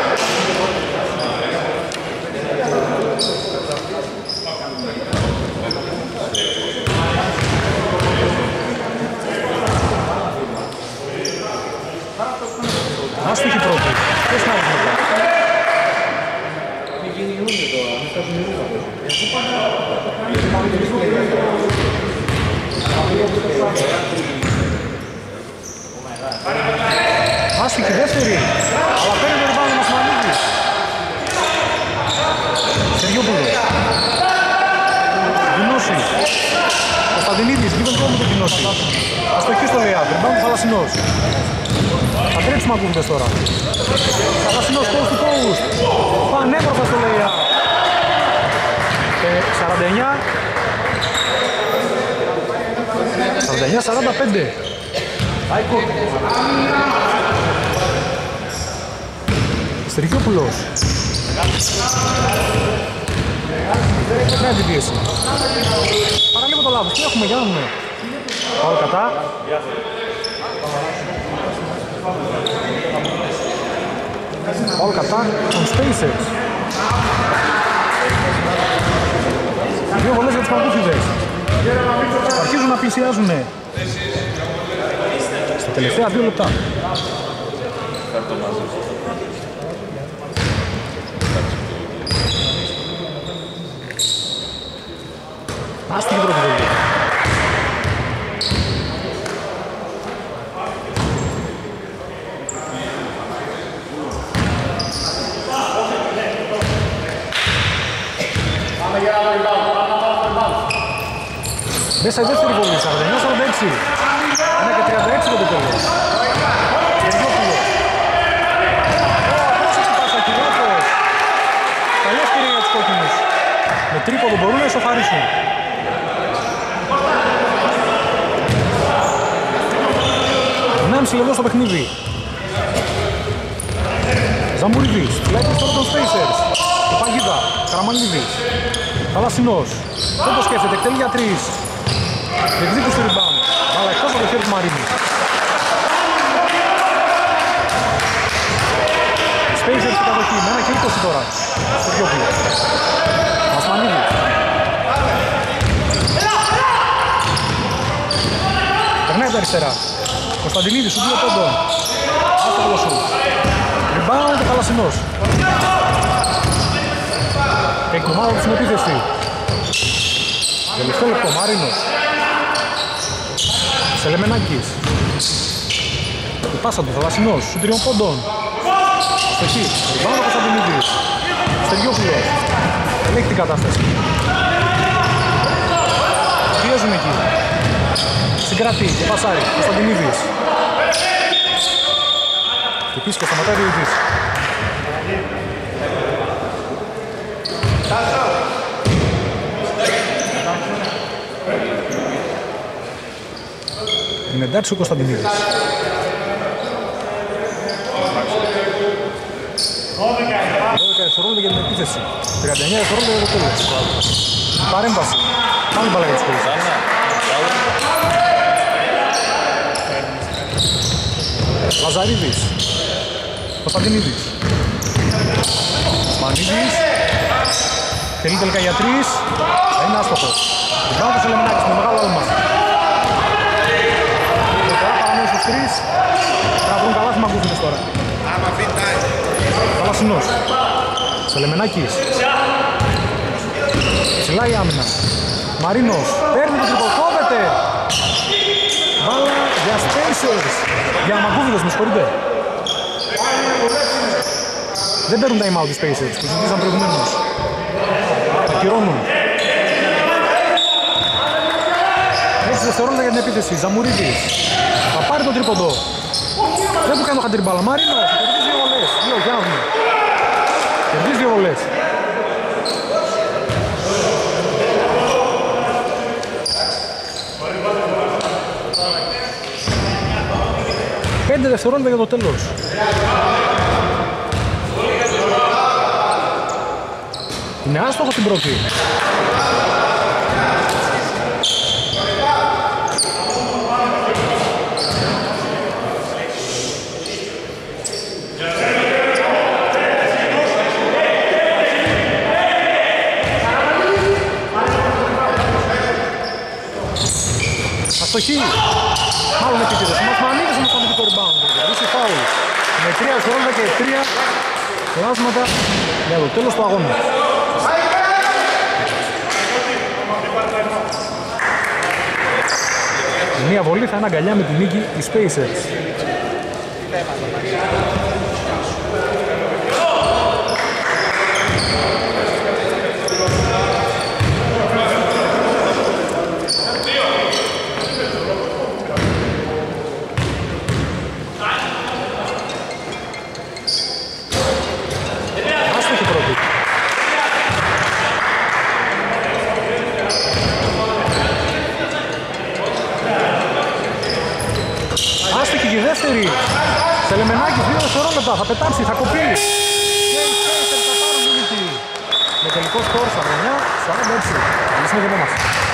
Άστοχη πρώτη. Ποιος να ρίχνει μετά. Μην γίνει ούτε τώρα. Μην φτάσουν οι ρούχαπες. Άστοχη δεύτερη. Αλλά παίρνει το ριμπάουντ μας Μανίδης. Σεριόπουλος. Γνώση. Κωνσταντινίδης. Λίγο τώρα με τον Γνώση. Αστοχή στο ΡΕΑ. Ριμπάουντ Θαλασσινός. Θα τρέψουμε ακούγοντας τώρα. Θαλασσινός κόους του κόους. Πανέμορφα στο ΛΕΙΑ. 49-45. Στρικιόπουλος. Ξεχνάει την πίεση. Παραλίγο το λάβος. Τι έχουμε, για να δούμε. Πάω κατά. Πάω κατά των Spacers. Δύο βολές για τους Παγκούφιδες. Αρχίζουν να πλησιάζουν στα τελευταία 2 λεπτά. Άστιγη τρόπη δουλειά. Μέσα η δεύτερη βολή, 49-46. 1 και 36 το τέλος. Στεργιόπουλος. Πρόσεξε πάσα, Κυριάκος. Καλή ευκαιρία για τους κόκκινους. Με τρίποδο μπορούν να ισοφαρίσουν. Νάμψη λεπτό στο παιχνίδι. Ζαμπουρίδης, Λάιτης τώρα των Spacers. Η παγίδα, Καραμανίδης. Θαλασσινός. Δεν το σκέφτεται, εκτελεί για 3. Διεκδίκησε rebound, αλλά εκτός από το χέρι του Μαρίνου. Spacers στην κατοχή, με 1 και 20 τώρα. Στο πιο πλήρω. Βασμανίδη. Περνάει τα αριστερά. Κωνσταντινίδης, σου δύο πόντων. Άστο το σου. Rebound, ο Θαλασσινός. Εκνομάδα του στην επίθεση. Τελευταίο λεπτό, Μαρίνος. Σελεμενάκης. Η πάσα του, Θαλασσινός, σου 3 πόντων. Στοχή, ριμπάουντ ο Κωνσταντινίδης. Στεργιόπουλος. Ελέγχει την κατάσταση. Βιάζουν εκεί. Συγκρατεί και πασάρει, Κωνσταντινίδης. Και επίσης και σταματάει διοικητής. Είναι εντάξει ο Κωνσταντινίδης. Δώδεκα εφορόλου για την επίθεση. 39 εφορόλου για το τέλος. Παρέμβαση. Πάλι μπάλα για τους κολλήσεις. Λαζαρίδης. Κωνσταντινίδης. Μανίδης. Τελεί τελικά για 3. Είναι άστοχος. Μπράβο σε Λεμινάκης με μεγάλο όνομα. Τρεις, θα βρουν καλά θυμακούφιδες τώρα. Θαλασσινός. Σελεμενάκης. Ψηλά η άμυνα. Μαρίνος παίρνει το τρυποκόβεται. Μπάλα για Σπένσερς. Για Μαγκούβιλος, με συγχωρείτε. Δεν παίρνουν time out οι Spacers που ζητήσαν προηγουμένως. Ακυρώνουν. 6 δευτερόλεπτα για την επίθεση. Ζαμουρίδης. Θα πάρει τον τρίποντο. Δεν που κάνει το χατήρι μπάλα. Μαρίνος. Κερδίζει δύο βολές. Λέω Γιάννη. Κερδίζει δύο βολές. Πέντε δευτερόλεπτα για το τέλος. Είναι άστοχο την πρώτη. Αστοχή. Μάλλον επίτηδες. Μαθμανίδης όμως αμυντικό rebound. Δύση φάουλ. Με 3 δευτερόλεπτα και 3 πλάσματα για το τέλος του αγώνα. Μία βολή θα είναι αγκαλιά με την νίκη της Spacers. Σελεμενάκης, 2 δευτερόλεπτα, θα πετάξει, θα κοπεί. Και οι Spacers θα πάρουν την νίκη. Με τελικό σκορ 49-46. Καλή συνέχεια με εμάς.